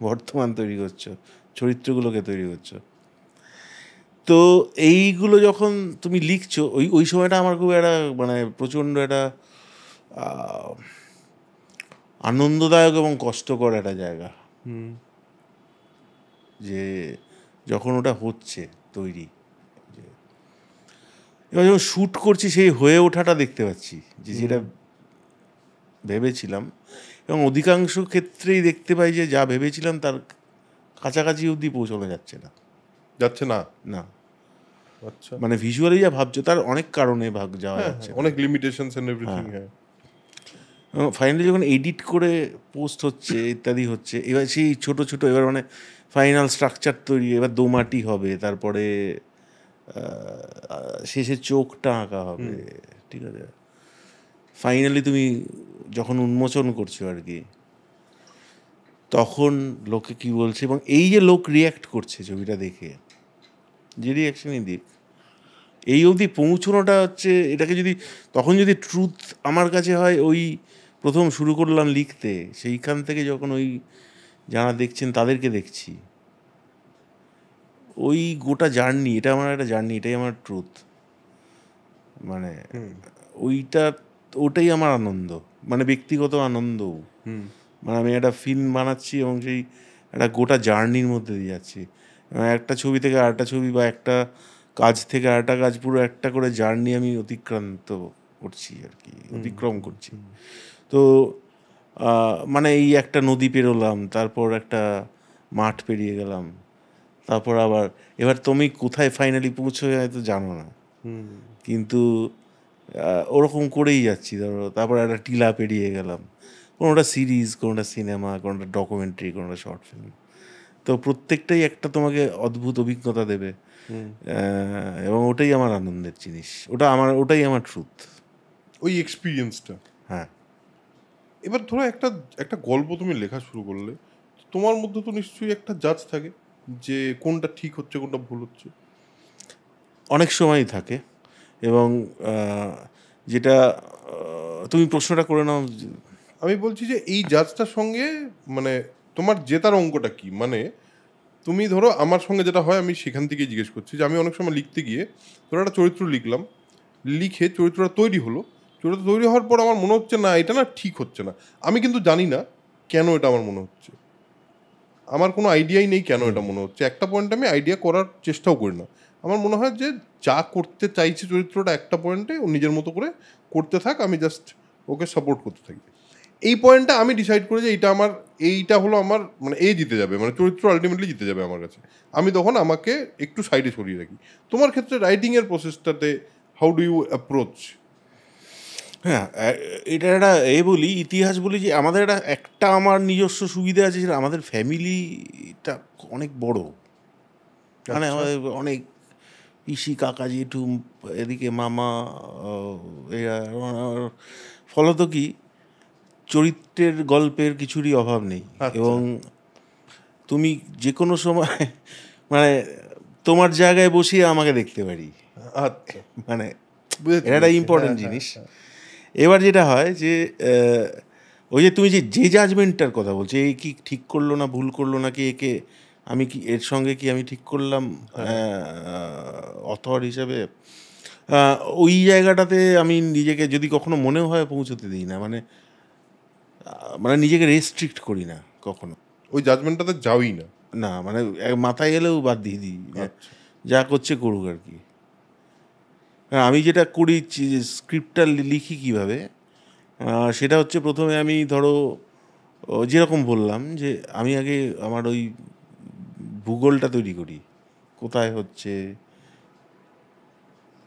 বর্তমান তৈরি করছো, চরিত্রগুলোকে তৈরি করছো। তো এইগুলো যখন তুমি লিখছো, ওই ওই সময়টা আমার খুব একটা মানে প্রচণ্ড একটা আনন্দদায়ক এবং কষ্টকর একটা জায়গা, যে যখন ওটা হচ্ছে তৈরি, এবার যখন শ্যুট করছি সেই হয়ে ওঠাটা দেখতে পাচ্ছি যে যেটা ভেবেছিলাম, এবং অধিকাংশ ক্ষেত্রেই দেখতে পাই যে যা ভেবেছিলাম তার কাছাকাছি অবধি পৌঁছানো যাচ্ছে না, যাচ্ছে না না। আচ্ছা, মানে ভিজুয়ালি যা ভাবছো তার অনেক কারণে ভাগ যাওয়া যাচ্ছে, অনেক লিমিটেশনস এন্ড এভরিথিং। হ্যাঁ, ফাইনালি যখন এডিট করে পোস্ট হচ্ছে ইত্যাদি হচ্ছে, এবার সেই ছোটো ছোটো এবার মানে ফাইনাল স্ট্রাকচার তৈরি, এবার দোমাটি হবে, তারপরে শেষে চোখটা আঁকা হবে, ঠিক আছে, ফাইনালি তুমি যখন উন্মোচন করছো আর কি, তখন লোকে কি বলছে এবং এই যে লোক রিয়াক্ট করছে ছবিটা দেখে, যে রিয়াকশনই দিক, এই অবধি পৌঁছানোটা হচ্ছে এটাকে যদি তখন যদি ট্রুথ আমার কাছে হয় ওই প্রথম শুরু করলাম লিখতে, সেইখান থেকে যখন ওই যারা দেখছেন তাদেরকে দেখছি, ওই গোটা জার্নি, এটা আমার একটা জার্নি, এটাই আমার ট্রুথ, মানে ওইটা ওটাই আমার আনন্দ, মানে ব্যক্তিগত আনন্দ। মানে আমি একটা ফিল্ম বানাচ্ছি এবং সেই একটা গোটা জার্নির মধ্যে দিয়ে যাচ্ছি, একটা ছবি থেকে আরেকটা ছবি বা একটা কাজ থেকে আরেকটা কাজ, পুরো একটা করে জার্নি আমি অতিক্রান্ত করছি আর কি, অতিক্রম করছি। তো মানে এই একটা নদী পেরোলাম, তারপর একটা মাঠ পেরিয়ে গেলাম, তারপর আবার এবার তুমি কোথায় ফাইনালি পৌঁছবে হয়তো জানো না, কিন্তু ওরকম করেই যাচ্ছি। ধরো তারপর একটা টিলা পেরিয়ে গেলাম, কোনোটা সিরিজ, কোনোটা সিনেমা, কোনোটা ডকুমেন্টারি, কোনোটা শর্ট ফিল্ম, তো প্রত্যেকটাই একটা তোমাকে অদ্ভুত অভিজ্ঞতা দেবে এবং ওটাই আমার আনন্দের জিনিস, ওটা আমার, ওটাই আমার ট্রুথ, ওই এক্সপিরিয়েন্সটা। হ্যাঁ, এবার ধরো একটা একটা গল্প তুমি লেখা শুরু করলে, তোমার মধ্যে তো নিশ্চয়ই একটা জাজ থাকে যে কোনটা ঠিক হচ্ছে কোনটা ভুল হচ্ছে? অনেক সময়ই থাকে, এবং যেটা তুমি প্রশ্নটা করে নাও, আমি বলছি যে এই জাজটার সঙ্গে মানে তোমার জেতার অঙ্কটা কি? মানে তুমি ধরো আমার সঙ্গে যেটা হয়, আমি সেখান থেকে জিজ্ঞেস করছি যে আমি অনেক সময় লিখতে গিয়ে ধরো একটা চরিত্র লিখলাম, লিখে চরিত্রটা তৈরি হলো, চরিত্র তৈরি হওয়ার পর আমার মনে হচ্ছে না এটা না ঠিক হচ্ছে না, আমি কিন্তু জানি না কেন এটা আমার মনে হচ্ছে, আমার কোনো আইডিয়াই নেই কেন এটা মনে হচ্ছে, একটা পয়েন্টে আমি আইডিয়া করার চেষ্টাও করি না, আমার মনে হয় যে যা করতে চাইছে চরিত্রটা একটা পয়েন্টে ও নিজের মতো করে করতে থাক, আমি জাস্ট ওকে সাপোর্ট করতে থাকি। এই পয়েন্টটা আমি ডিসাইড করি যে এটা আমার, এইটা হলো আমার মানে এই জিতে যাবে, মানে চরিত্র আলটিমেটলি জিতে যাবে আমার কাছে, আমি তখন আমাকে একটু সাইডে সরিয়ে রাখি। তোমার ক্ষেত্রে রাইটিংয়ের প্রসেসটাতে হাউ ডু ইউ অ্যাপ্রোচ? হ্যাঁ, এটা একটা বলি, ইতিহাস বলি, যে আমাদের একটা একটা আমার নিজস্ব সুবিধা আছে, সেটা আমাদের ফ্যামিলিটা অনেক বড়, মানে আমাদের অনেক পিসি, কাকা, জেঠু, এদিকে মামা, এরা, ফলত কি চরিত্রের গল্পের কিছুরই অভাব নেই, এবং তুমি যে কোনো সময় মানে তোমার জায়গায় বসিয়ে আমাকে দেখতে পারি, মানে এটা একটা ইম্পর্টেন্ট জিনিস। এবার যেটা হয় যে ওই যে তুমি যে জাজমেন্টটার কথা বলছো, এ কি ঠিক করলো না ভুল করলো না, কি একে আমি কি এর সঙ্গে কি আমি ঠিক করলাম অথর হিসাবে, ওই জায়গাটাতে আমি নিজেকে যদি কখনো মনে হয় পৌঁছতে দিই না, মানে মানে নিজেকে রেস্ট্রিক্ট করি না কখনো, ওই জাজমেন্টটাতে যাওই না, না মানে মাথায় এলেও বাদ দিয়ে দিই, যা করছে করুক আর কি। আমি যেটা করি, স্ক্রিপ্টটা লিখি কীভাবে, সেটা হচ্ছে প্রথমে আমি ধরো যেরকম বললাম যে আমি আগে আমার ওই ভূগোলটা তৈরি করি, কোথায় হচ্ছে,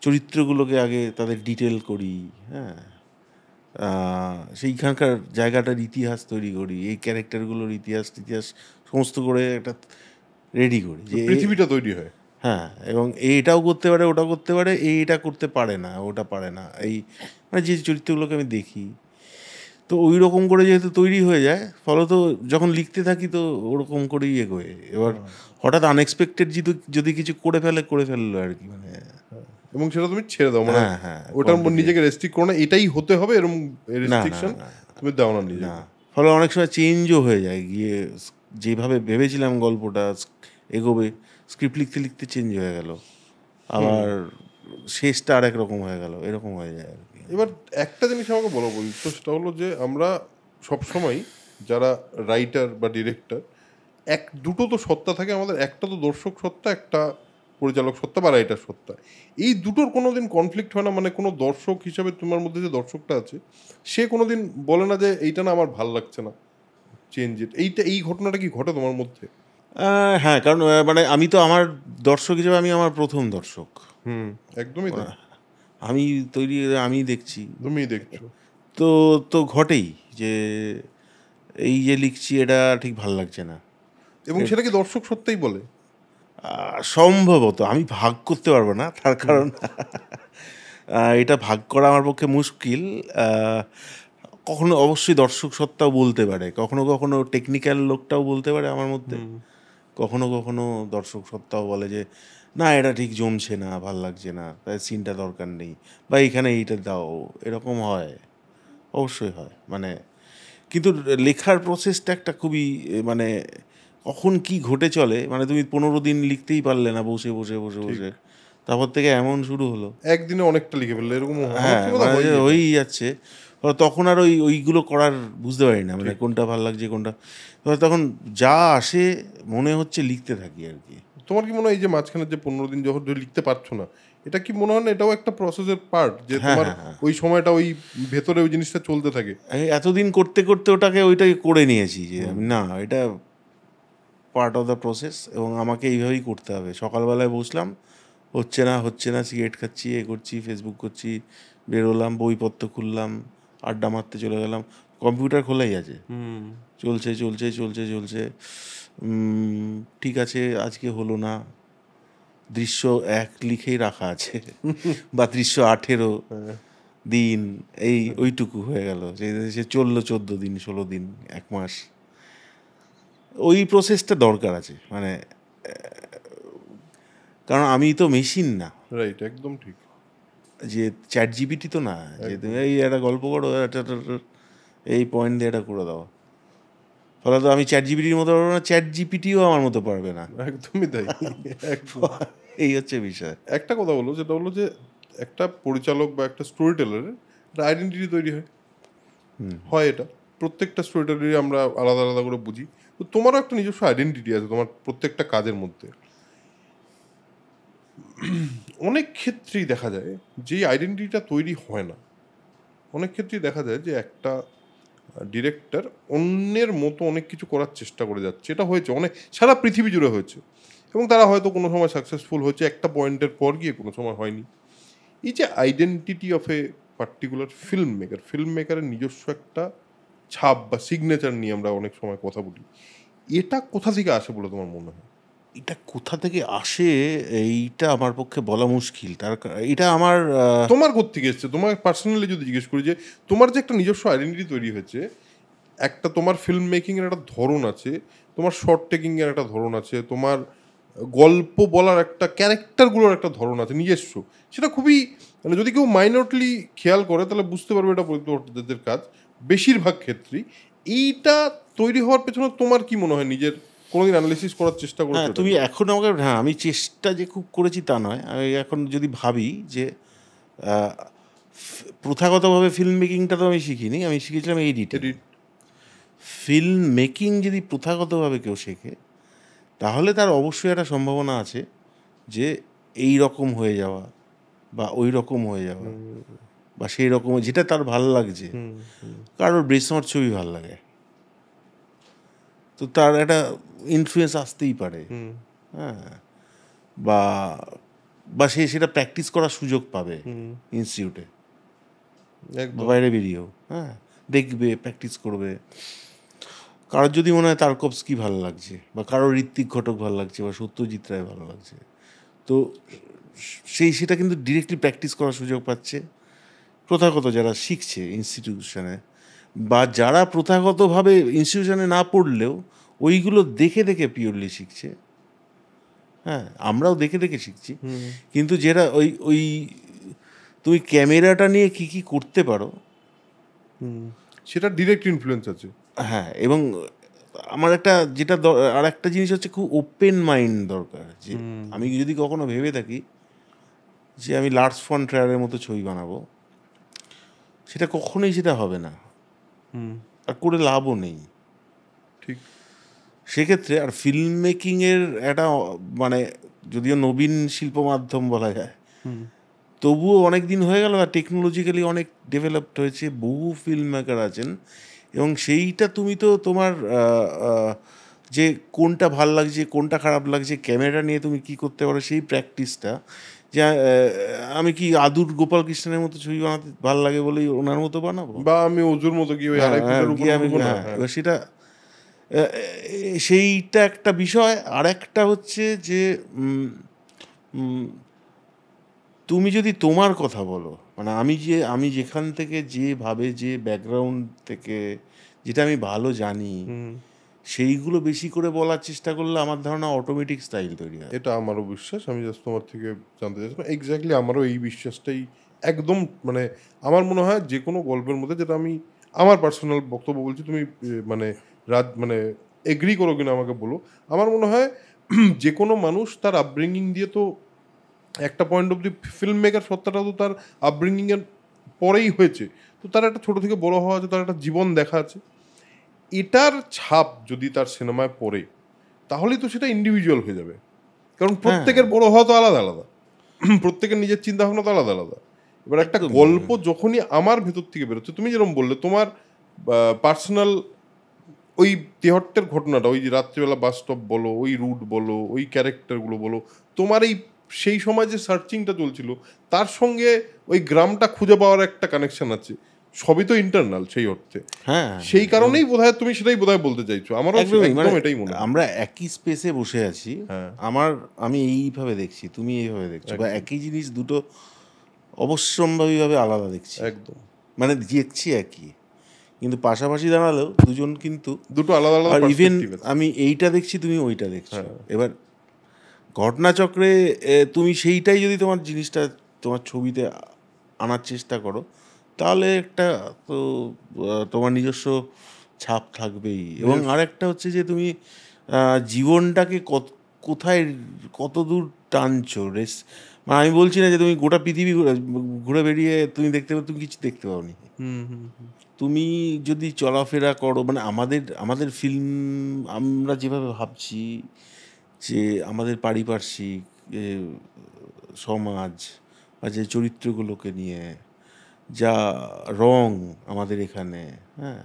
চরিত্রগুলোকে আগে তাদের ডিটেল করি, হ্যাঁ, সেইখানকার জায়গাটার ইতিহাস তৈরি করি, এই ক্যারেক্টারগুলোর ইতিহাস ইতিহাস সমস্ত করে একটা রেডি করি, যে পৃথিবীটা তৈরি হয়। হ্যাঁ, এবং এটাও করতে পারে, ওটাও করতে পারে, এটা করতে পারে না, ওটা পারে না, এই মানে যে চরিত্রগুলোকে আমি দেখি, তো ওই রকম করে যেহেতু তৈরি হয়ে যায়, ফলত যখন লিখতে থাকি তো ওরকম করেই এগোয়। এবার হঠাৎ আনএক্সপেক্টেড যদি কিছু করে ফেললো আর কি, মানে এবং সেটা তুমি ছেড়ে দাও, মানে ওটার উপর নিজেকে রেস্ট্রিক্ট করো না, এটাই হতে হবে এরকম রেস্ট্রিকশন তুমি দাও না নিজে, ফলে অনেক সময় চেঞ্জও হয়ে যায় গিয়ে যেভাবে ভেবেছিলাম গল্পটা এগোবে, স্ক্রিপ্ট লিখতে লিখতে চেঞ্জ হয়ে গেল, আবার শেষটা আর একরকম হয়ে গেল, এরকম হয়ে যায় আর কি। এবার একটা জিনিস আমাকে বলো বলি, তো সেটা হলো যে আমরা সবসময় যারা রাইটার বা ডিরেক্টর, এক দুটো তো সত্তা থাকে আমাদের, একটা তো দর্শক সত্তা, একটা পরিচালক সত্তা বা রাইটার সত্তা। এই দুটোর কোনো দিন কনফ্লিক্ট হয় না? মানে কোনো দর্শক হিসাবে তোমার মধ্যে যে দর্শকটা আছে সে কোনো দিন বলে না যে এইটা না আমার ভাল লাগছে না, চেঞ্জ ইট, এইটা এই ঘটনাটা কি ঘটে তোমার মধ্যে? হ্যাঁ, কারণ মানে আমি তো আমার দর্শক হিসেবে আমি আমার প্রথম দর্শক, একদমই না, আমি তৈরি আমি দেখছি, তুমিই দেখছো, তো তো ঘটেই যে এই যে লিখছি এটা ঠিক ভাল লাগছে না। এবং সেটা কি দর্শক সত্যিই বলে? সম্ভবত আমি ভাগ করতে পারবো না, তার কারণ এটা ভাগ করা আমার পক্ষে মুশকিল। কখনো অবশ্যই দর্শক সত্ত্বাও বলতে পারে, কখনো কখনো টেকনিক্যাল লোকটাও বলতে পারে আমার মধ্যে, কখনো কখনো দর্শক সত্ত্বাও বলে যে না এটা ঠিক জমছে না, ভাল লাগছে না, তাই সিনটা দরকার নেই, বা এখানে এইটা দাও, এরকম হয়, অবশ্যই হয়। মানে কিন্তু লেখার প্রসেসটা একটা খুবই মানে কখন কি ঘটে চলে, মানে তুমি 15 দিন লিখতেই পারলে না বসে বসে বসে বসে, তারপর থেকে এমন শুরু হলো একদিনে অনেকটা লিখে ফেললে, এরকম হয়েই যাচ্ছে। তখন আর ওইগুলো করার বুঝতে পারি না, মানে কোনটা ভালো লাগছে কোনটা, তখন যা আসে মনে হচ্ছে লিখতে থাকি আর কি। তোমার কি মনে হয় এই যে মাঝখানে যে 15 দিন যখন লিখতে পারছো না, এটা কি মনে হয় না এটাও একটা প্রসেসের পার্ট, যে তোমার ওই সময়টা ওই ভেতরে ওই জিনিসটা চলতে থাকে? এতদিন করতে করতে ওটাকে ওইটাই করে নিয়েছি যে না এটা পার্ট অফ দ্য প্রসেস এবং আমাকে এইভাবেই করতে হবে। সকালবেলায় বসলাম, হচ্ছে না হচ্ছে না, সিগারেট খাচ্ছি, এ করছি, ফেসবুক করছি, বেরোলাম, বইপত্র খুললাম, আড্ডা মারতে চলে গেলাম, কম্পিউটার খোলাই আছে, চলছে চলছে চলছে চলছে, ঠিক আছে আজকে হলো না, দৃশ্য 1 লিখেই রাখা আছে বা দৃশ্য 18 দিন, এই ওইটুকু হয়ে গেল, সে চললো 14 দিন, 16 দিন, 1 মাস। ওই প্রসেসটা দরকার আছে, মানে কারণ আমি তো মেশিন না, রাইট, একদম ঠিক, যে চ্যাট জিপিটি তো না যে তুমি এই একটা গল্প করো, এই পয়েন্ট দিয়ে এটা করে দাও, ফলে তো আমি চ্যাট জিপিটির মতো পারবো না, চ্যাট জিপিটিও আমার মতো পারবে না, একদমই তাই, এই হচ্ছে বিষয়। একটা কথা বলো, যেটা হলো যে একটা পরিচালক বা একটা স্টোরি টেলারের একটা আইডেন্টিটি তৈরি হয়, হয় এটা প্রত্যেকটা স্টোরি টেলারই আমরা আলাদা আলাদা করে বুঝি, তো তোমারও একটা নিজস্ব আইডেন্টিটি আছে তোমার প্রত্যেকটা কাজের মধ্যে। অনেক ক্ষেত্রেই দেখা যায় যে আইডেন্টিটিটা তৈরি হয় না, অনেক ক্ষেত্রেই দেখা যায় যে একটা ডিরেক্টর অন্যের মতো অনেক কিছু করার চেষ্টা করে যাচ্ছে, এটা হয়েছে অনেক, সারা পৃথিবী জুড়ে হয়েছে, এবং তারা হয়তো কোনো সময় সাকসেসফুল হয়েছে একটা পয়েন্টের পর গিয়ে, কোনো সময় হয়নি। এই যে identity of a particular film maker, film মেকারের নিজস্ব একটা ছাপ বা সিগনেচার নিয়ে আমরা অনেক সময় কথা বলি, এটা কোথা থেকে আসে বলে তোমার মনে হয়? এটা কোথা থেকে আসে এইটা আমার পক্ষে বলা মুশকিল, তার এটা আমার তোমার কোত্থেকে এসছে, তোমার পার্সোনালি যদি জিজ্ঞেস করি যে তোমার যে একটা নিজস্ব আইডেন্টিটি তৈরি হয়েছে, একটা তোমার ফিল্ম মেকিংয়ের একটা ধরন আছে, তোমার শর্ট টেকিংয়ের একটা ধরন আছে, তোমার গল্প বলার একটা ক্যারেক্টারগুলোর একটা ধরন আছে নিজস্ব, সেটা খুবই মানে যদি কেউ মাইনরলি খেয়াল করে তাহলে বুঝতে পারবে এটা প্রদীপ্ত ভট্টাচার্যের কাজ বেশিরভাগ ক্ষেত্রেই। এইটা তৈরি হওয়ার পেছনে তোমার কি মনে হয়? নিজের কোনোদিন অ্যানালিসিস করার চেষ্টা করো? হ্যাঁ, তুমি এখন আমাকে, হ্যাঁ আমি চেষ্টা যে খুব করেছি তা নয়, আমি এখন যদি ভাবি যে প্রথাগতভাবে ফিল্ম মেকিংটা তো আমি শিখিনি, আমি শিখেছিলাম এডিট। ফিল্ম মেকিং যদি প্রথাগতভাবে কেউ শেখে তাহলে তার অবশ্যই একটা সম্ভাবনা আছে যে এই রকম হয়ে যাওয়া বা ওই রকম হয়ে যাওয়া বা সেই রকম, যেটা তার ভালো লাগছে। কারোর ব্রেসমার ছবি ভালো লাগে, তো তার একটা ইনফ্লুয়েন্স আসতেই পারে, হ্যাঁ, বা সে সেটা প্র্যাকটিস করার সুযোগ পাবে ইনস্টিটিউটে, বাইরে বেরিয়েও, হ্যাঁ, দেখবে, প্র্যাকটিস করবে। কারোর যদি মনে হয় তারকোভস্কি ভালো লাগছে, বা কারোর ঋত্বিক ঘটক ভালো লাগছে, বা সত্যজিৎ রায় ভালো লাগছে, তো সেই সেটা কিন্তু ডিরেক্টলি প্র্যাকটিস করার সুযোগ পাচ্ছে। প্রথাগত যারা শিখছে ইনস্টিটিউশনে, বা যারা প্রথাগতভাবে ইনস্টিটিউশনে না পড়লেও ওইগুলো দেখে দেখে পিওরলি শিখছে, হ্যাঁ, আমরাও দেখে দেখে শিখছি, কিন্তু যেটা ওই ওই তুমি ক্যামেরাটা নিয়ে কি কি করতে পারো সেটা ডিরেক্ট ইনফ্লুয়েন্স আছে, হ্যাঁ, এবং আমার একটা যেটা আর একটা জিনিস হচ্ছে খুব ওপেন মাইন্ড দরকার। যে আমি যদি কখনো ভেবে থাকি যে আমি লার্জ ফন ট্রায়ারের মতো ছবি বানাবো, সেটা কখনোই সেটা হবে না, আর করে লাভও নেই। ঠিক সেক্ষেত্রে আর ফিল্ম মেকিংয়ের একটা মানে যদিও নবীন শিল্প মাধ্যম বলা যায়, তবুও অনেক দিন হয়ে গেল আর টেকনোলজিক্যালি অনেক ডেভেলপড হয়েছে, বহু ফিল্ম মেকার আছেন। এবং সেইটা তুমি তো তোমার যে কোনটা ভাল লাগছে কোনটা খারাপ লাগছে ক্যামেরা নিয়ে তুমি কি করতে পারো সেই প্র্যাকটিসটা, যে আমি কি আদুর গোপাল কৃষ্ণের মতো ছবি বানাতে ভাল লাগে বলেই ওনার মতো বানাবো, বা আমি ওজুর মতো কি সেটা, সেইটা একটা বিষয়। আর একটা হচ্ছে যে তুমি যদি তোমার কথা বলো, মানে আমি যেখান থেকে যেভাবে যে ব্যাকগ্রাউন্ড থেকে যেটা আমি ভালো জানি সেইগুলো বেশি করে বলার চেষ্টা করলে আমার ধারণা অটোমেটিক স্টাইল তৈরি হয়। এটা আমারও বিশ্বাস, আমি জাস্ট তোমার থেকে জানতে চাইছিলাম। এক্স্যাক্টলি আমারও এই বিশ্বাসটাই একদম, মানে আমার মনে হয় যে কোনো গল্পের মধ্যে, যেটা আমি আমার পার্সোনাল বক্তব্য বলছি, তুমি মানে মানে এগ্রি করো কিনা আমাকে বলো, আমার মনে হয় যে কোনো মানুষ তার আপব্রিঙ্গিং দিয়ে তো একটা point of the film maker সত্তাটা তো তার আপব্রিঙ্গিংয়ের পরেই হয়েছে, তো তার একটা ছোটো থেকে বড়ো হওয়া আছে, তার একটা জীবন দেখা আছে, এটার ছাপ যদি তার সিনেমায় পড়ে তাহলেই তো সেটা ইন্ডিভিজুয়াল হয়ে যাবে। কারণ প্রত্যেকের বড়ো হওয়া তো আলাদা আলাদা, প্রত্যেকের নিজের চিন্তাভাবনা তো আলাদা আলাদা। এবার একটা গল্প যখনই আমার ভেতর থেকে বেরোচ্ছে, তুমি যেরকম বললে তোমার পার্সোনাল ওই তেহট্টের ঘটনাটা, ওই যে রাত্রিবেলা বাস স্টপ বলো, ওই রুট বলো, ওই ক্যারেক্টারগুলো বলো, তোমার এই সেই সময় যে সার্চিংটা চলছিল তার সঙ্গে ওই গ্রামটা খুঁজে পাওয়ার একটা কানেকশন আছে, সবই তো ইন্টারনাল সেই অর্থে। হ্যাঁ, সেই কারণেই বোধহয় তুমি সেটাই বোধহয় বলতে চাইছো। আমারও একদম এটাই মনে হয়, আমরা একই স্পেসে বসে আছি, আমি এইভাবে দেখছি, তুমি এইভাবে দেখছো, বা একই জিনিস দুটো অবশ্যম্ভাবীভাবে আলাদা দেখছি, একদম মানে দেখছি একই, কিন্তু পাশাপাশি দাঁড়ালেও দুজন কিন্তু দুটো আলাদা আলাদা। ইভেন আমি এইটা দেখছি, তুমি ওইটা দেখছো, এবার ঘটনাচক্রে তুমি সেইটাই যদি তোমার জিনিসটা তোমার ছবিতে আনার চেষ্টা করো তাহলে একটা তো তোমার নিজস্ব ছাপ থাকবেই। এবং আরেকটা হচ্ছে যে তুমি জীবনটাকে কোথায় কত দূর টানছো। মানে আমি বলছি না যে তুমি গোটা পৃথিবী ঘুরে বেরিয়ে তুমি দেখতে পাবে, তুমি কিছু দেখতে পাওনি। তুমি যদি চলাফেরা করো, মানে আমাদের ফিল্ম আমরা যেভাবে ভাবছি যে আমাদের পারিপার্শ্বিক সমাজ বা যে চরিত্রগুলোকে নিয়ে যা রং আমাদের এখানে, হ্যাঁ,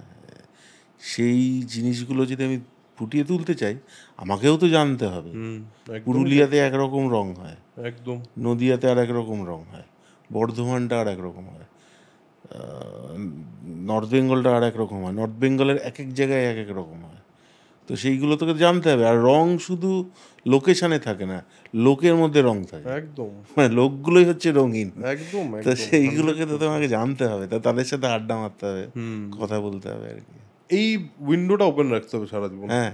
সেই জিনিসগুলো যদি আমি ফুটিয়ে তুলতে চাই আমাকেও তো জানতে হবে। পুরুলিয়াতে একরকম রং হয়, একদম নদিয়াতে আর একরকম রং হয়, বর্ধমানটা আর একরকম হয়, নর্থ বেঙ্গলটা আর একরকম হয়, নর্থ বেঙ্গলের এক এক জায়গায় এক এক রকম হয়, তো সেইগুলো তোকে জানতে হবে। আর রং শুধু লোকেশনে থাকে না, লোকের মধ্যে রং থাকে, একদম মানে লোকগুলোই হচ্ছে রঙিন, একদম তো সেইগুলোকে তো তোমাকে জানতে হবে, তা তাদের সাথে আড্ডা মারতে হবে, কথা বলতে হবে আর কি, এই উইন্ডোটা ওপেন রাখতে হবে সারা জীবন। হ্যাঁ,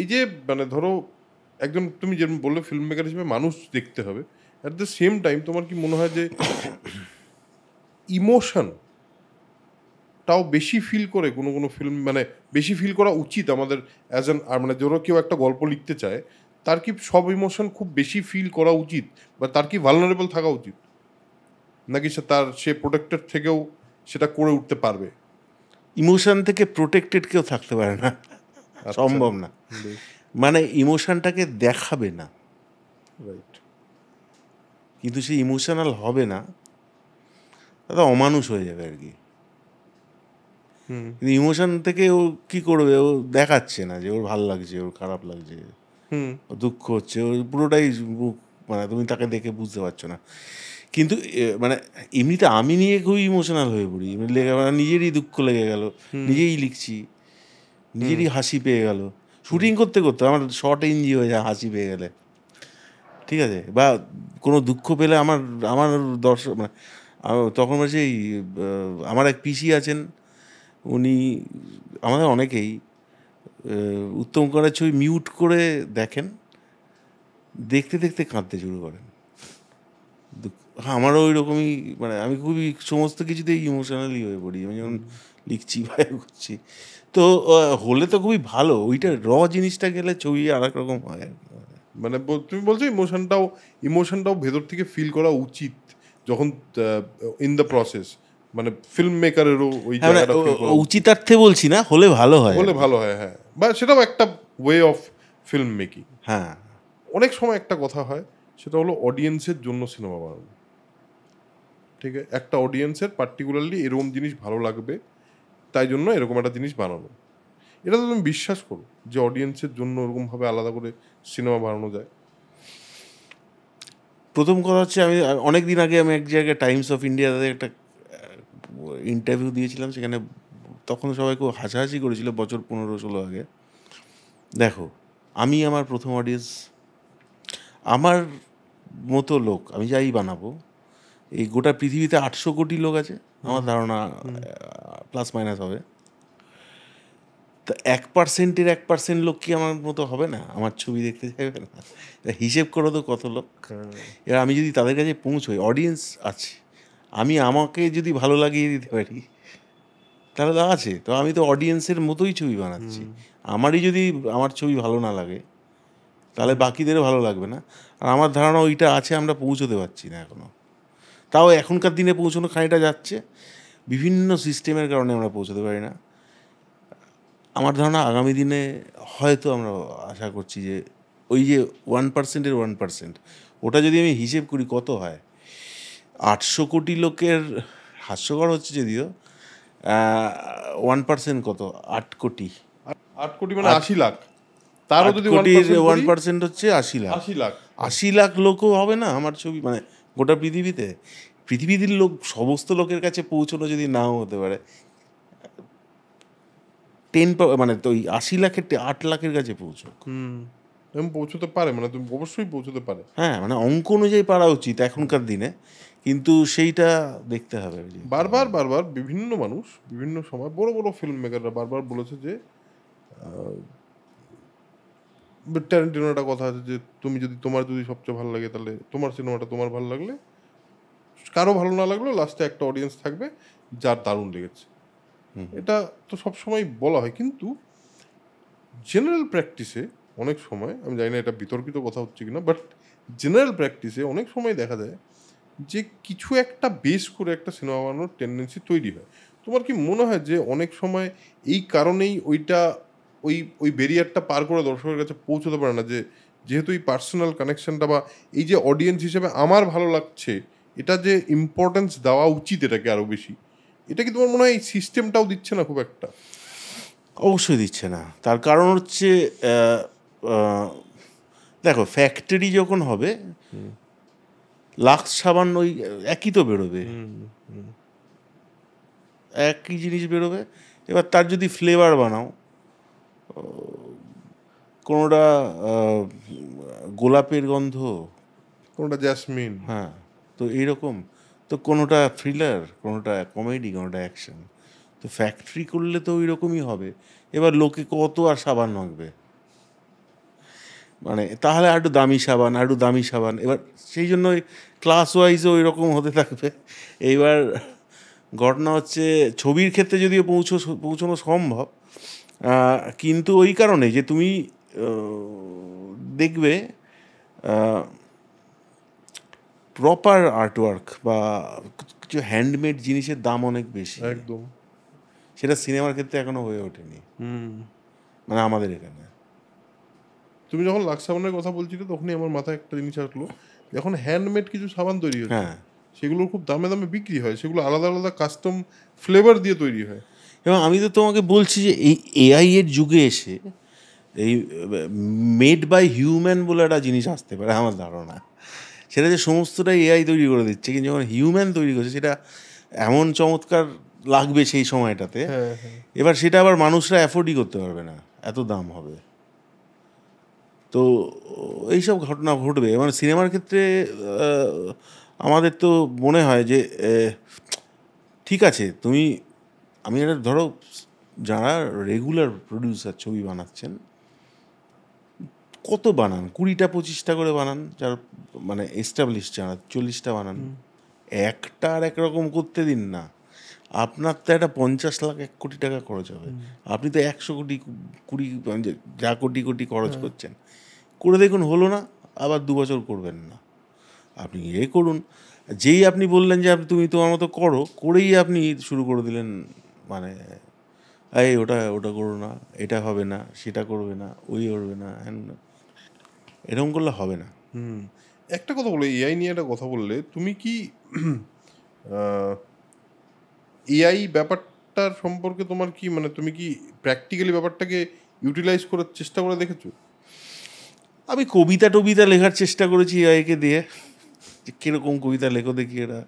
এই যে মানে ধরো একজন তুমি যেরকম বললে ফিল্ম মেকার হিসেবে মানুষ দেখতে হবে, অ্যাট দ্য সেম টাইম তোমার কি মনে হয় যে ইমোশনটাও বেশি ফিল করে কোনো কোনো ফিল্ম, মানে বেশি ফিল করা উচিত আমাদের অ্যাজ অ্যান, মানে ধরো কেউ একটা গল্প লিখতে চায় তার কি সব ইমোশন খুব বেশি ফিল করা উচিত, বা তার কি ভালনারেবল থাকা উচিত, নাকি সে তার সে প্রোটেক্টেড থেকেও সেটা করে উঠতে পারবে? ইমোশন থেকে প্রোটেক্টেড কেউ থাকতে পারে না, সম্ভব না, মানে ইমোশনটাকে দেখাবে না, রাইট, কিন্তু সে ইমোশনাল হবে না, দাদা অমানুষ হয়ে যাবে আর কি। কিন্তু ইমোশন থেকে ও কি করবে, ও দেখাচ্ছে না যে ওর ভালো লাগছে, ওর খারাপ লাগছে, ও দুঃখ হচ্ছে, ওর পুরোটাই মানে তুমি তাকে দেখে বুঝতে পারছো না। কিন্তু মানে এমনিতে আমি নিয়ে খুবই ইমোশনাল হয়ে পড়ি, নিজেরই দুঃখ লেগে গেল, নিজেই লিখছি, নিজেরই হাসি পেয়ে গেল, শুটিং করতে করতে আমার শর্ট এনজি হয়ে যায় হাসি পেয়ে গেলে, ঠিক আছে, বা কোনো দুঃখ পেলে আমার আমার দর্শক মানে তখন সেই আমার এক পিসি আছেন, উনি আমাদের অনেকেই উত্তম কুমারের ছবি মিউট করে দেখেন, দেখতে দেখতে কাঁদতে শুরু করেন। আমারও ওই রকমই, মানে আমি খুবই সমস্ত কিছুতেই ইমোশনালি হয়ে পড়ি। আমি যখন লিখছি বা করছি, তো হলে তো খুবই ভালো। ওইটা র জিনিসটা গেলে ছবি আর এক রকম হয়। মানে তুমি বলছো ইমোশনটাও ভেতর থেকে ফিল করা উচিত যখন ইন দ্য প্রসেস, মানে ফিল্ম মেকারেরও ওই জায়গাটা উচিতার্থে বলছি না, হলে ভালো হয়, হলে ভালো হয়। হ্যাঁ, বা সেটাও একটা ওয়ে অফ ফিল্ম মেকিং। হ্যাঁ, অনেক সময় একটা কথা হয়, সেটা হলো অডিয়েন্সের জন্য সিনেমা বানানো। ঠিক আছে, একটা অডিয়েন্সের পার্টিকুলারলি এরকম জিনিস ভালো লাগবে, তাই জন্য এরকম একটা জিনিস বানানো। এটা তো তুমি বিশ্বাস করো যে অডিয়েন্সের জন্য ওরকমভাবে আলাদা করে সিনেমা বানানো যায়? প্রথম কথা হচ্ছে, আমি অনেক দিন আগে আমি এক জায়গায় টাইমস অফ ইন্ডিয়াতে একটা ইন্টারভিউ দিয়েছিলাম, সেখানে তখন সবাই খুব হাসাহাসি করেছিল 15-16 বছর আগে। দেখো, আমি আমার প্রথম অডিয়েন্স আমার মতো লোক, আমি যাই বানাবো। এই গোটা পৃথিবীতে 800 কোটি লোক আছে আমার ধারণা, প্লাস মাইনাস হবে। তো 1% লোক কি আমার মতো হবে না, আমার ছবি দেখতে চাইবে না? হিসেব করো তো কত লোক। এবার আমি যদি তাদের কাছে পৌঁছই, অডিয়েন্স আছে, আমি আমাকে যদি ভালো লাগিয়ে দিতে পারি তাহলে তো আছে। তো আমি তো অডিয়েন্সের মতোই ছবি বানাচ্ছি। আমারই যদি আমার ছবি ভালো না লাগে তাহলে বাকিদেরও ভালো লাগবে না। আর আমার ধারণা ওইটা আছে, আমরা পৌঁছতে পারছি না এখনও। তাও এখনকার দিনে পৌঁছানো খানিটা যাচ্ছে, বিভিন্ন সিস্টেমের কারণে আমরা পৌঁছতে পারি না। আমার ধারণা আগামী দিনে হয়তো আমরা আশা করছি যে ওই যে 1%-1%, ওটা যদি আমি হিসেব করি কত হয়, 800 কোটি লোকের, হাস্যকর হচ্ছে যদিও, 1% কত? 8 কোটি। 8 কোটি মানে 80 লাখ। তারও যদি 1% হচ্ছে 80 লাখ। 80 লাখ লোকও হবে না আমার ছবি, মানে গোটা পৃথিবীতে, পৃথিবীর লোক, সমস্ত লোকের কাছে পৌঁছানো যদি নাও হতে পারে, 10%, মানে তো 80 লাখের 8 লাখের কাছে পৌঁছুক। পৌঁছতে পারে, মানে তুমি অবশ্যই পৌঁছতে পারে। হ্যাঁ, মানে অঙ্ক অনুযায়ী পারা উচিত এখনকার দিনে, কিন্তু সেইটা দেখতে হবে। বারবার বিভিন্ন মানুষ বিভিন্ন সময় বড় বড় ফিল্ম মেকাররা বারবার বলেছে যে ট্যারেন্টিনোর একটা কথা আছে যে তুমি যদি তোমার সবচেয়ে ভালো লাগে, তাহলে তোমার সিনেমাটা তোমার ভালো লাগলে, কারো ভালো না লাগলেও লাস্টে একটা অডিয়েন্স থাকবে যার দারুণ লেগেছে। এটা তো সবসময় বলা হয়, কিন্তু জেনারেল প্র্যাকটিসে অনেক সময়, আমি জানি না এটা বিতর্কিত কথা হচ্ছে কিনা, বাট জেনারেল প্র্যাকটিসে অনেক সময় দেখা যায় যে কিছু একটা বেস করে একটা সিনেমা বানানোর টেন্ডেন্সি তৈরি হয়। তোমার কি মনে হয় যে অনেক সময় এই কারণেই ওইটা ওই ব্যারিয়ারটা পার করে দর্শকের কাছে পৌঁছতে পারে না, যেহেতু এই পার্সোনাল কানেকশনটা বা এই যে অডিয়েন্স হিসেবে আমার ভালো লাগছে, এটা যে ইম্পর্টেন্স দেওয়া উচিত এটাকে আরও বেশি, এটা কি তোমার মনে হয় এই সিস্টেমটাও দিচ্ছে না খুব একটা? অবশ্যই দিচ্ছে না। তার কারণ হচ্ছে, দেখো, ফ্যাক্টরি যখন হবে, লাক্স সাবান ওই একই তো বেরোবে, একই জিনিস বেরোবে। এবার তার যদি ফ্লেভার বানাও, কোনোটা গোলাপের গন্ধ, কোনোটা জ্যাসমিন, হ্যাঁ, তো এইরকম, তো কোনোটা থ্রিলার, কোনোটা কমেডি, কোনোটা অ্যাকশন, তো ফ্যাক্টরি করলে তো ওই রকমই হবে। এবার লোকে কত আর সাবান মাখবে, মানে তাহলে আরও দামি সাবান, আরও দামি সাবান। এবার সেই জন্য ক্লাস ওয়াইজও ওই রকম হতে থাকবে। এইবার ঘটনা হচ্ছে, ছবির ক্ষেত্রে যদিও পৌঁছানো সম্ভব, কিন্তু ওই কারণে যে তুমি দেখবে প্রপার আর্টওয়ার্ক বা কিছু হ্যান্ডমেড জিনিসের দাম অনেক বেশি, একদম। সেটা সিনেমার ক্ষেত্রে এখনো হয়ে ওঠেনি, মানে আমাদের এখানে। তুমি যখন লাক্স সাবানের কথা বলছিলে তখনই আমার মাথায় একটা জিনিস আসলো, এখন হ্যান্ডমেড কিছু সাবান তৈরি হয়, হ্যাঁ, সেগুলো খুব দামে দামে বিক্রি হয়, সেগুলো আলাদা আলাদা কাস্টম ফ্লেভার দিয়ে তৈরি হয়। এবং আমি তো তোমাকে বলছি যে এই এআই এর যুগে এসে এই মেড বাই হিউম্যান বলে একটা জিনিস আসতে পারে, আমার ধারণা। সেটা যে সমস্তটাই এআই তৈরি করে দিচ্ছে, কিন্তু যখন হিউম্যান তৈরি করছে সেটা এমন চমৎকার লাগবে সেই সময়টাতে। এবার সেটা আবার মানুষরা অ্যাফোর্ডই করতে পারবে না, এত দাম হবে। তো এইসব ঘটনা ঘটবে। মানে সিনেমার ক্ষেত্রে আমাদের তো মনে হয় যে ঠিক আছে, আমি এটা ধরো, যারা রেগুলার প্রডিউসার ছবি বানাচ্ছেন, কত বানান, 20-25টা করে বানান, যার মানে এস্টাবলিশ যারা 40টা বানান, একটা আর একরকম করতে দিন না। আপনার তো একটা 50 লাখ 1 কোটি টাকা খরচ হবে, আপনি তো 100 কোটি 20 যা কোটি কোটি খরচ করছেন, করে দেখুন হলো না, আবার 2 বছর করবেন না, আপনি এ করুন। যেই আপনি বললেন যে তুমি তোমার মতো করো, করেই আপনি শুরু করে দিলেন, মানে এই ওটা ওটা করো না, এটা হবে না, সেটা করবে না, ওই করবে না, হ্যান না, এরকম করলে হবে না। একটা কথা বলো, এআই নিয়ে একটা কথা বললে, তুমি কি এআই ব্যাপারটার সম্পর্কে তোমার কি মানে তুমি কি প্র্যাকটিক্যালি ব্যাপারটাকে ইউটিলাইজ করার চেষ্টা করে দেখেছো? আমি কবিতা টবিতা লেখার চেষ্টা করেছি এআইকে দিয়ে, যে কীরকম কবিতা লেখো দেখি। এরা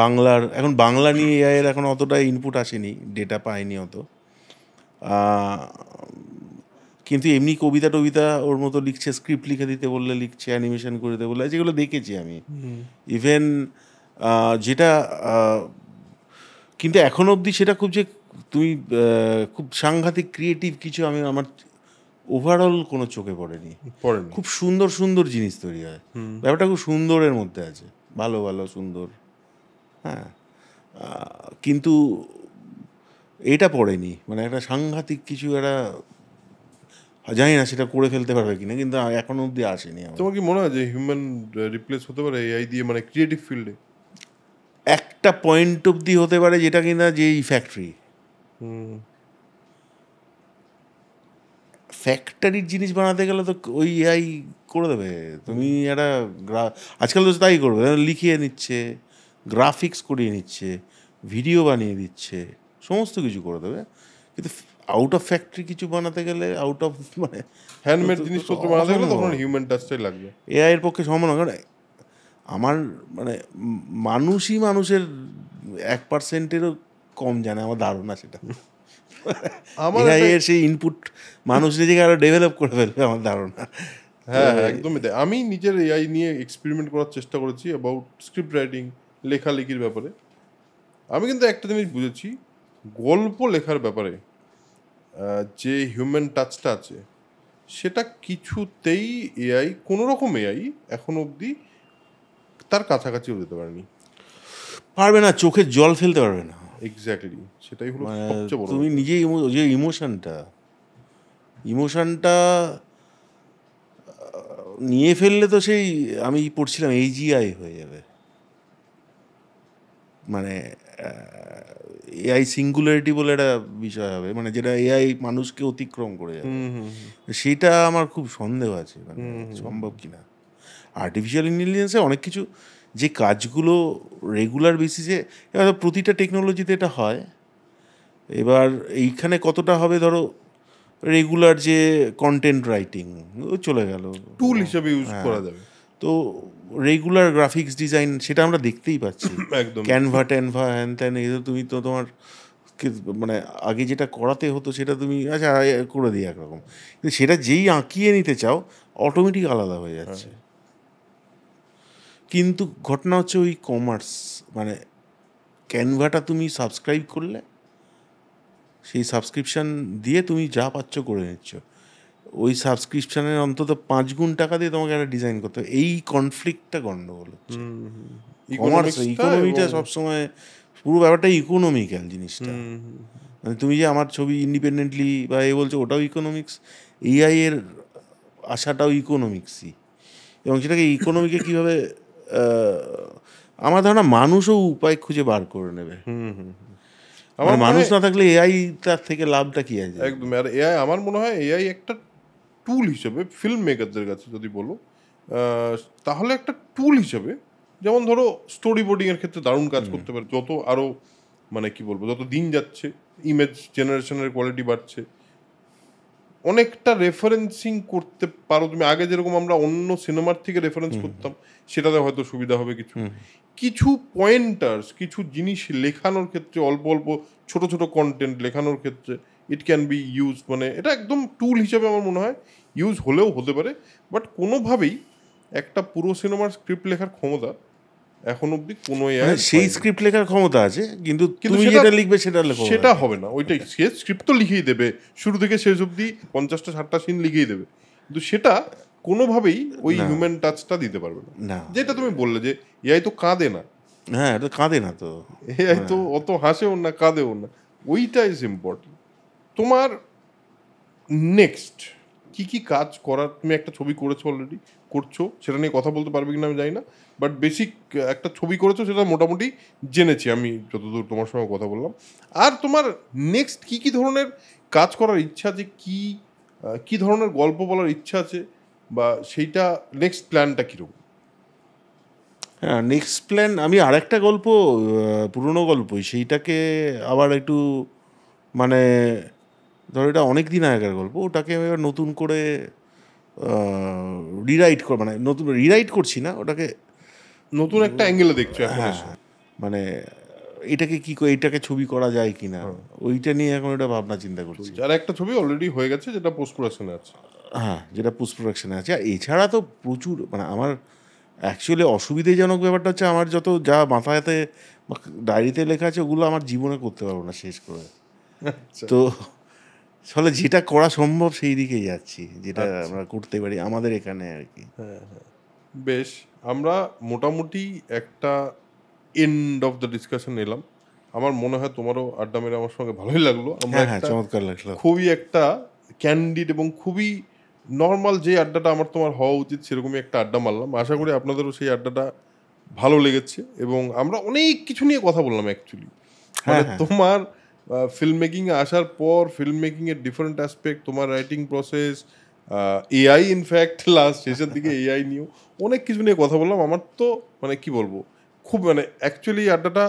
বাংলার এখন বাংলা নিয়ে এআইয়ের এখন অতটা ইনপুট আসেনি, ডেটা পায়নি অত, কিন্তু এমনি কবিতা টবিতা ওর মতো লিখছে, স্ক্রিপ্ট লিখে দিতে বললে লিখছে, অ্যানিমেশন করে দিতে বললে, যেগুলো দেখেছি আমি। ইভেন যেটা কিন্তু এখনও অবধি সেটা খুব যে তুমি খুব সাংঘাতিক ক্রিয়েটিভ কিছু আমি আমার ওভারঅল কোনো চোখে পড়েনি। খুব সুন্দর সুন্দর জিনিস তৈরি হয়, ব্যাপারটা খুব সুন্দরের মধ্যে আছে, ভালো ভালো সুন্দর, হ্যাঁ, কিন্তু এটা পড়েনি, মানে একটা সাংঘাতিক কিছু, একটা জানি না সেটা করে ফেলতে পারবে কিনা, কিন্তু এখনো অবধি আসেনি। তোমার কি মনে হয় যে হিউম্যান রিপ্লেস হতে পারে এআই দিয়ে, মানে ক্রিয়েটিভ ফিল্ডে? একটা পয়েন্ট অবধি হতে পারে, যেটা কিনা যেই ফ্যাক্টরির জিনিস বানাতে গেলে তো ওই এআই করে দেবে। তুমি একটা আজকাল তো তাই করবে, লিখিয়ে নিচ্ছে, গ্রাফিক্স করিয়ে নিচ্ছে, ভিডিও বানিয়ে দিচ্ছে, সমস্ত কিছু করে দেবে, কিন্তু আউট অফ ফ্যাক্টরি কিছু বানাতে গেলে, আউট অফ মানে হ্যান্ডমেড জিনিসপত্র বানাতে গেলে তখন হিউম্যান টাচটাই লাগবে। এআই এর পক্ষে সম্ভব না, কারণ আমার মানে মানুষই মানুষের 1%-এরও কম জানে, আমার ধারণা সেটা। আমার এআইয়ের সেই ইনপুট মানুষ নিজেকে আরও ডেভেলপ করে ফেলবে, আমার ধারণা। হ্যাঁ হ্যাঁ, একদমই তাই। আমি নিজের এআই নিয়ে এক্সপেরিমেন্ট করার চেষ্টা করেছি অ্যাবাউট স্ক্রিপ্ট রাইটিং, লেখালেখির ব্যাপারে। আমি কিন্তু একটা জিনিস বুঝেছি, গল্প লেখার ব্যাপারে যে হিউম্যান টাচটা আছে সেটা কিছুতেই এআই, কোনো রকম এআই এখনো অবধি তার কাছাকাছিও যেতে পারেনি, পারবে না, চোখে জল ফেলতে পারবে না। এক্স্যাক্টলি, সেটাই হলো সবচেয়ে বড়। তুমি নিজেই যে ইমোশনটা নিয়ে ফেললে তো সেই, আমি পড়ছিলাম এজিআই হয়ে যাবে, মানে এআই সিঙ্গুলারিটি বলে একটা বিষয় হবে, মানে যেটা এআই মানুষকে অতিক্রম করে যাবে, সেটা আমার খুব সন্দেহ আছে, মানে সম্ভব কিনা। আর্টিফিশিয়াল ইন্টেলিজেন্সে অনেক কিছু, যে কাজগুলো রেগুলার বেসিসে, এবার প্রতিটা টেকনোলজিতে এটা হয়, এবার এইখানে কতটা হবে, ধরো রেগুলার যে কন্টেন্ট রাইটিং চলে গেল টুল হিসেবে ইউজ করা যাবে, তো রেগুলার গ্রাফিক্স ডিজাইন সেটা আমরা দেখতেই পাচ্ছি, ক্যানভা ট্যানভা হ্যান ত্যান, তুমি তো তোমার মানে আগে যেটা করাতে হতো সেটা তুমি আচ্ছা করে দিই একরকম, কিন্তু সেটা যেই আঁকিয়ে নিতে চাও অটোমেটিক আলাদা হয়ে যাচ্ছে। কিন্তু ঘটনা হচ্ছে ওই কমার্স, মানে ক্যানভাটা তুমি সাবস্ক্রাইব করলে, সেই সাবস্ক্রিপশান দিয়ে তুমি যা পাচ্ছ করে নিচ্ছ, ওই সাবস্ক্রিপশানের অন্তত 5 গুণ টাকা দিয়ে তোমাকে একটা ডিজাইন করতে হবে। এই কনফ্লিক্টটা গন্ডগোল হচ্ছে, কমার্স ইকোনমিটা সবসময় পুরো ব্যাপারটা ইকোনমিক্যাল জিনিসটা, মানে তুমি যে আমার ছবি ইন্ডিপেন্ডেন্টলি বা এ বলছো ওটাও ইকোনমিক্স, এআই এর আশাটাও ইকোনমিক্সই, এবং সেটাকে ইকোনমিকে কীভাবে আমার ধারণা মানুষও উপায় খুঁজে বার করে নেবে। আমার মানুষ না থাকলে এআই তার থেকে লাভটা কি আছে একদম। আর এআই আমার মনে হয় এআই একটা টুল হিসেবে ফিল্ম মেকারদের কাছে যদি বলো, তাহলে একটা টুল হিসেবে, যেমন ধরো স্টোরি বোর্ডিংয়ের ক্ষেত্রে দারুণ কাজ করতে পারে, যত আরও মানে কি বলবো, যত দিন যাচ্ছে ইমেজ জেনারেশনের কোয়ালিটি বাড়ছে, অনেকটা রেফারেন্সিং করতে পারো তুমি। আগে যেরকম আমরা অন্য সিনেমার থেকে রেফারেন্স করতাম, সেটাতে হয়তো সুবিধা হবে, কিছু কিছু পয়েন্টার্স, কিছু জিনিস লেখানোর ক্ষেত্রে, অল্প অল্প ছোট ছোট কন্টেন্ট লেখানোর ক্ষেত্রে ইট ক্যান বি ইউজ, মানে এটা একদম টুল হিসাবে আমার মনে হয় ইউজ হলেও হতে পারে, বাট কোনোভাবেই একটা পুরো সিনেমার স্ক্রিপ্ট লেখার ক্ষমতা এখন অব্দি কোনো, সেই স্ক্রিপ্ট লেখার ক্ষমতা আছে কিন্তু যেটা লিখবে সেটা লেখো, সেটা হবে না। ওইটাই স্ক্রিপ্ট তো লিখেই দেবে, শুরু থেকে শেষ অব্দি 50-60টা সিন লিখেই দেবে, কিন্তু সেটা কোনোভাবেই ওই হিউম্যান টাচটা দিতে পারবে না। যেটা তুমি বললে যে এআই তো কাঁদে না, হ্যাঁ এটা কাঁদে না তো, এআই তো অত হাসেও না কাঁদেও না, ওইটা ইজ ইম্পর্টেন্ট। তোমার নেক্সট কি কি কাজ করার, তুমি একটা ছবি করেছো অলরেডি, করছো, সেটা নিয়ে কথা বলতে পারবে কিনা আমি জানি না, বাট বেসিক একটা ছবি করেছো সেটা মোটামুটি জেনেছি আমি যতদূর তোমার সঙ্গে কথা বললাম। আর তোমার নেক্সট কি কি ধরনের কাজ করার ইচ্ছা আছে, কি কি ধরনের গল্প বলার ইচ্ছা আছে, বা সেইটা নেক্সট প্ল্যানটা কীরকম? হ্যাঁ নেক্সট প্ল্যান, আমি আর একটা গল্প, পুরনো গল্পই, সেইটাকে আবার একটু মানে ধরো এটা অনেক দিন আগেকার গল্প, ওটাকে আমি এবার নতুন করে রিরাইট কর, মানে নতুন রিরাইট করছি না, ওটাকে নতুন একটা অ্যাঙ্গেলে দেখছি। হ্যাঁ মানে এটাকে কি, এটাকে ছবি করা যায় কি না, ওইটা নিয়ে এখন এটা ভাবনা চিন্তা করছি। আর একটা ছবি অলরেডি হয়ে গেছে যেটা পোস্ট প্রোডাকশানে আছে। হ্যাঁ যেটা পোস্ট প্রোডাকশানে আছে। আর এছাড়া তো প্রচুর, মানে আমার অ্যাকচুয়ালি অসুবিধাজনক ব্যাপারটা হচ্ছে আমার যত যা মাথাতে ডায়েরিতে লেখা আছে ওগুলো আমার জীবনে করতে পারবো না শেষ করে, তো ফলে যেটা করা সম্ভব সেই দিকেই যাচ্ছি, যেটা আমরা করতে পারি আমাদের এখানে আর কি। হ্যাঁ হ্যাঁ বেশ, আমরা মোটামুটি একটা এন্ড অফ দ্য ডিসকাশন এলাম। আমার মনে হয় তোমারও আড্ডা মেরে আমার সঙ্গে ভালোই লাগলো, চমৎকার লাগলো, খুবই একটা ক্যান্ডিড এবং খুবই নর্মাল যে আড্ডাটা আমার তোমার হওয়া উচিত সেরকমই একটা আড্ডা মারলাম। আশা করি আপনাদেরও সেই আড্ডাটা ভালো লেগেছে, এবং আমরা অনেক কিছু নিয়ে কথা বললাম অ্যাকচুয়ালি, মানে তোমার ফিল্ম মেকিংয়ে আসার পর ফিল্ম মেকিংয়ের ডিফারেন্ট অ্যাসপেক্ট, তোমার writing process, AI, in fact last শেষের দিকে এআই নিয়েও অনেক কিছু নিয়ে কথা বললাম। আমার তো মানে কি বলবো, খুব মানে অ্যাকচুয়ালি আড্ডাটা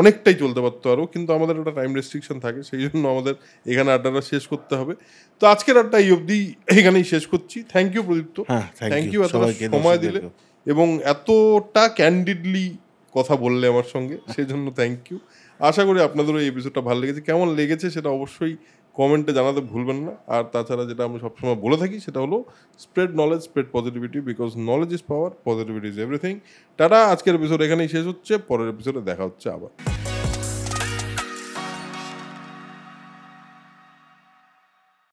অনেকটাই চলতে পারতো আরও, কিন্তু আমাদের একটা টাইম রেস্ট্রিকশন থাকে, সেই জন্য আমাদের এখানে আড্ডাটা শেষ করতে হবে। তো আজকের আড্ডা এই অবধি এখানেই শেষ করছি। Thank you Pradipta, thank you এত সময় দিলে এবং এতটা ক্যান্ডিডলি কথা বললে আমার সঙ্গে, সেই জন্য থ্যাংক ইউ। আশা করি আপনাদেরও এই এপিসোডটা ভালো লেগেছে। কেমন লেগেছে সেটা অবশ্যই কমেন্টে জানাতে ভুলবেন না। আর তাছাড়া যেটা আমি সবসময় বলে থাকি সেটা হলো spread knowledge, spread positivity, because knowledge is power, positivity is everything. Tata, আজকের এপিসোড এখানেই শেষ হচ্ছে, পরের এপিসোডে দেখা হচ্ছে আবার।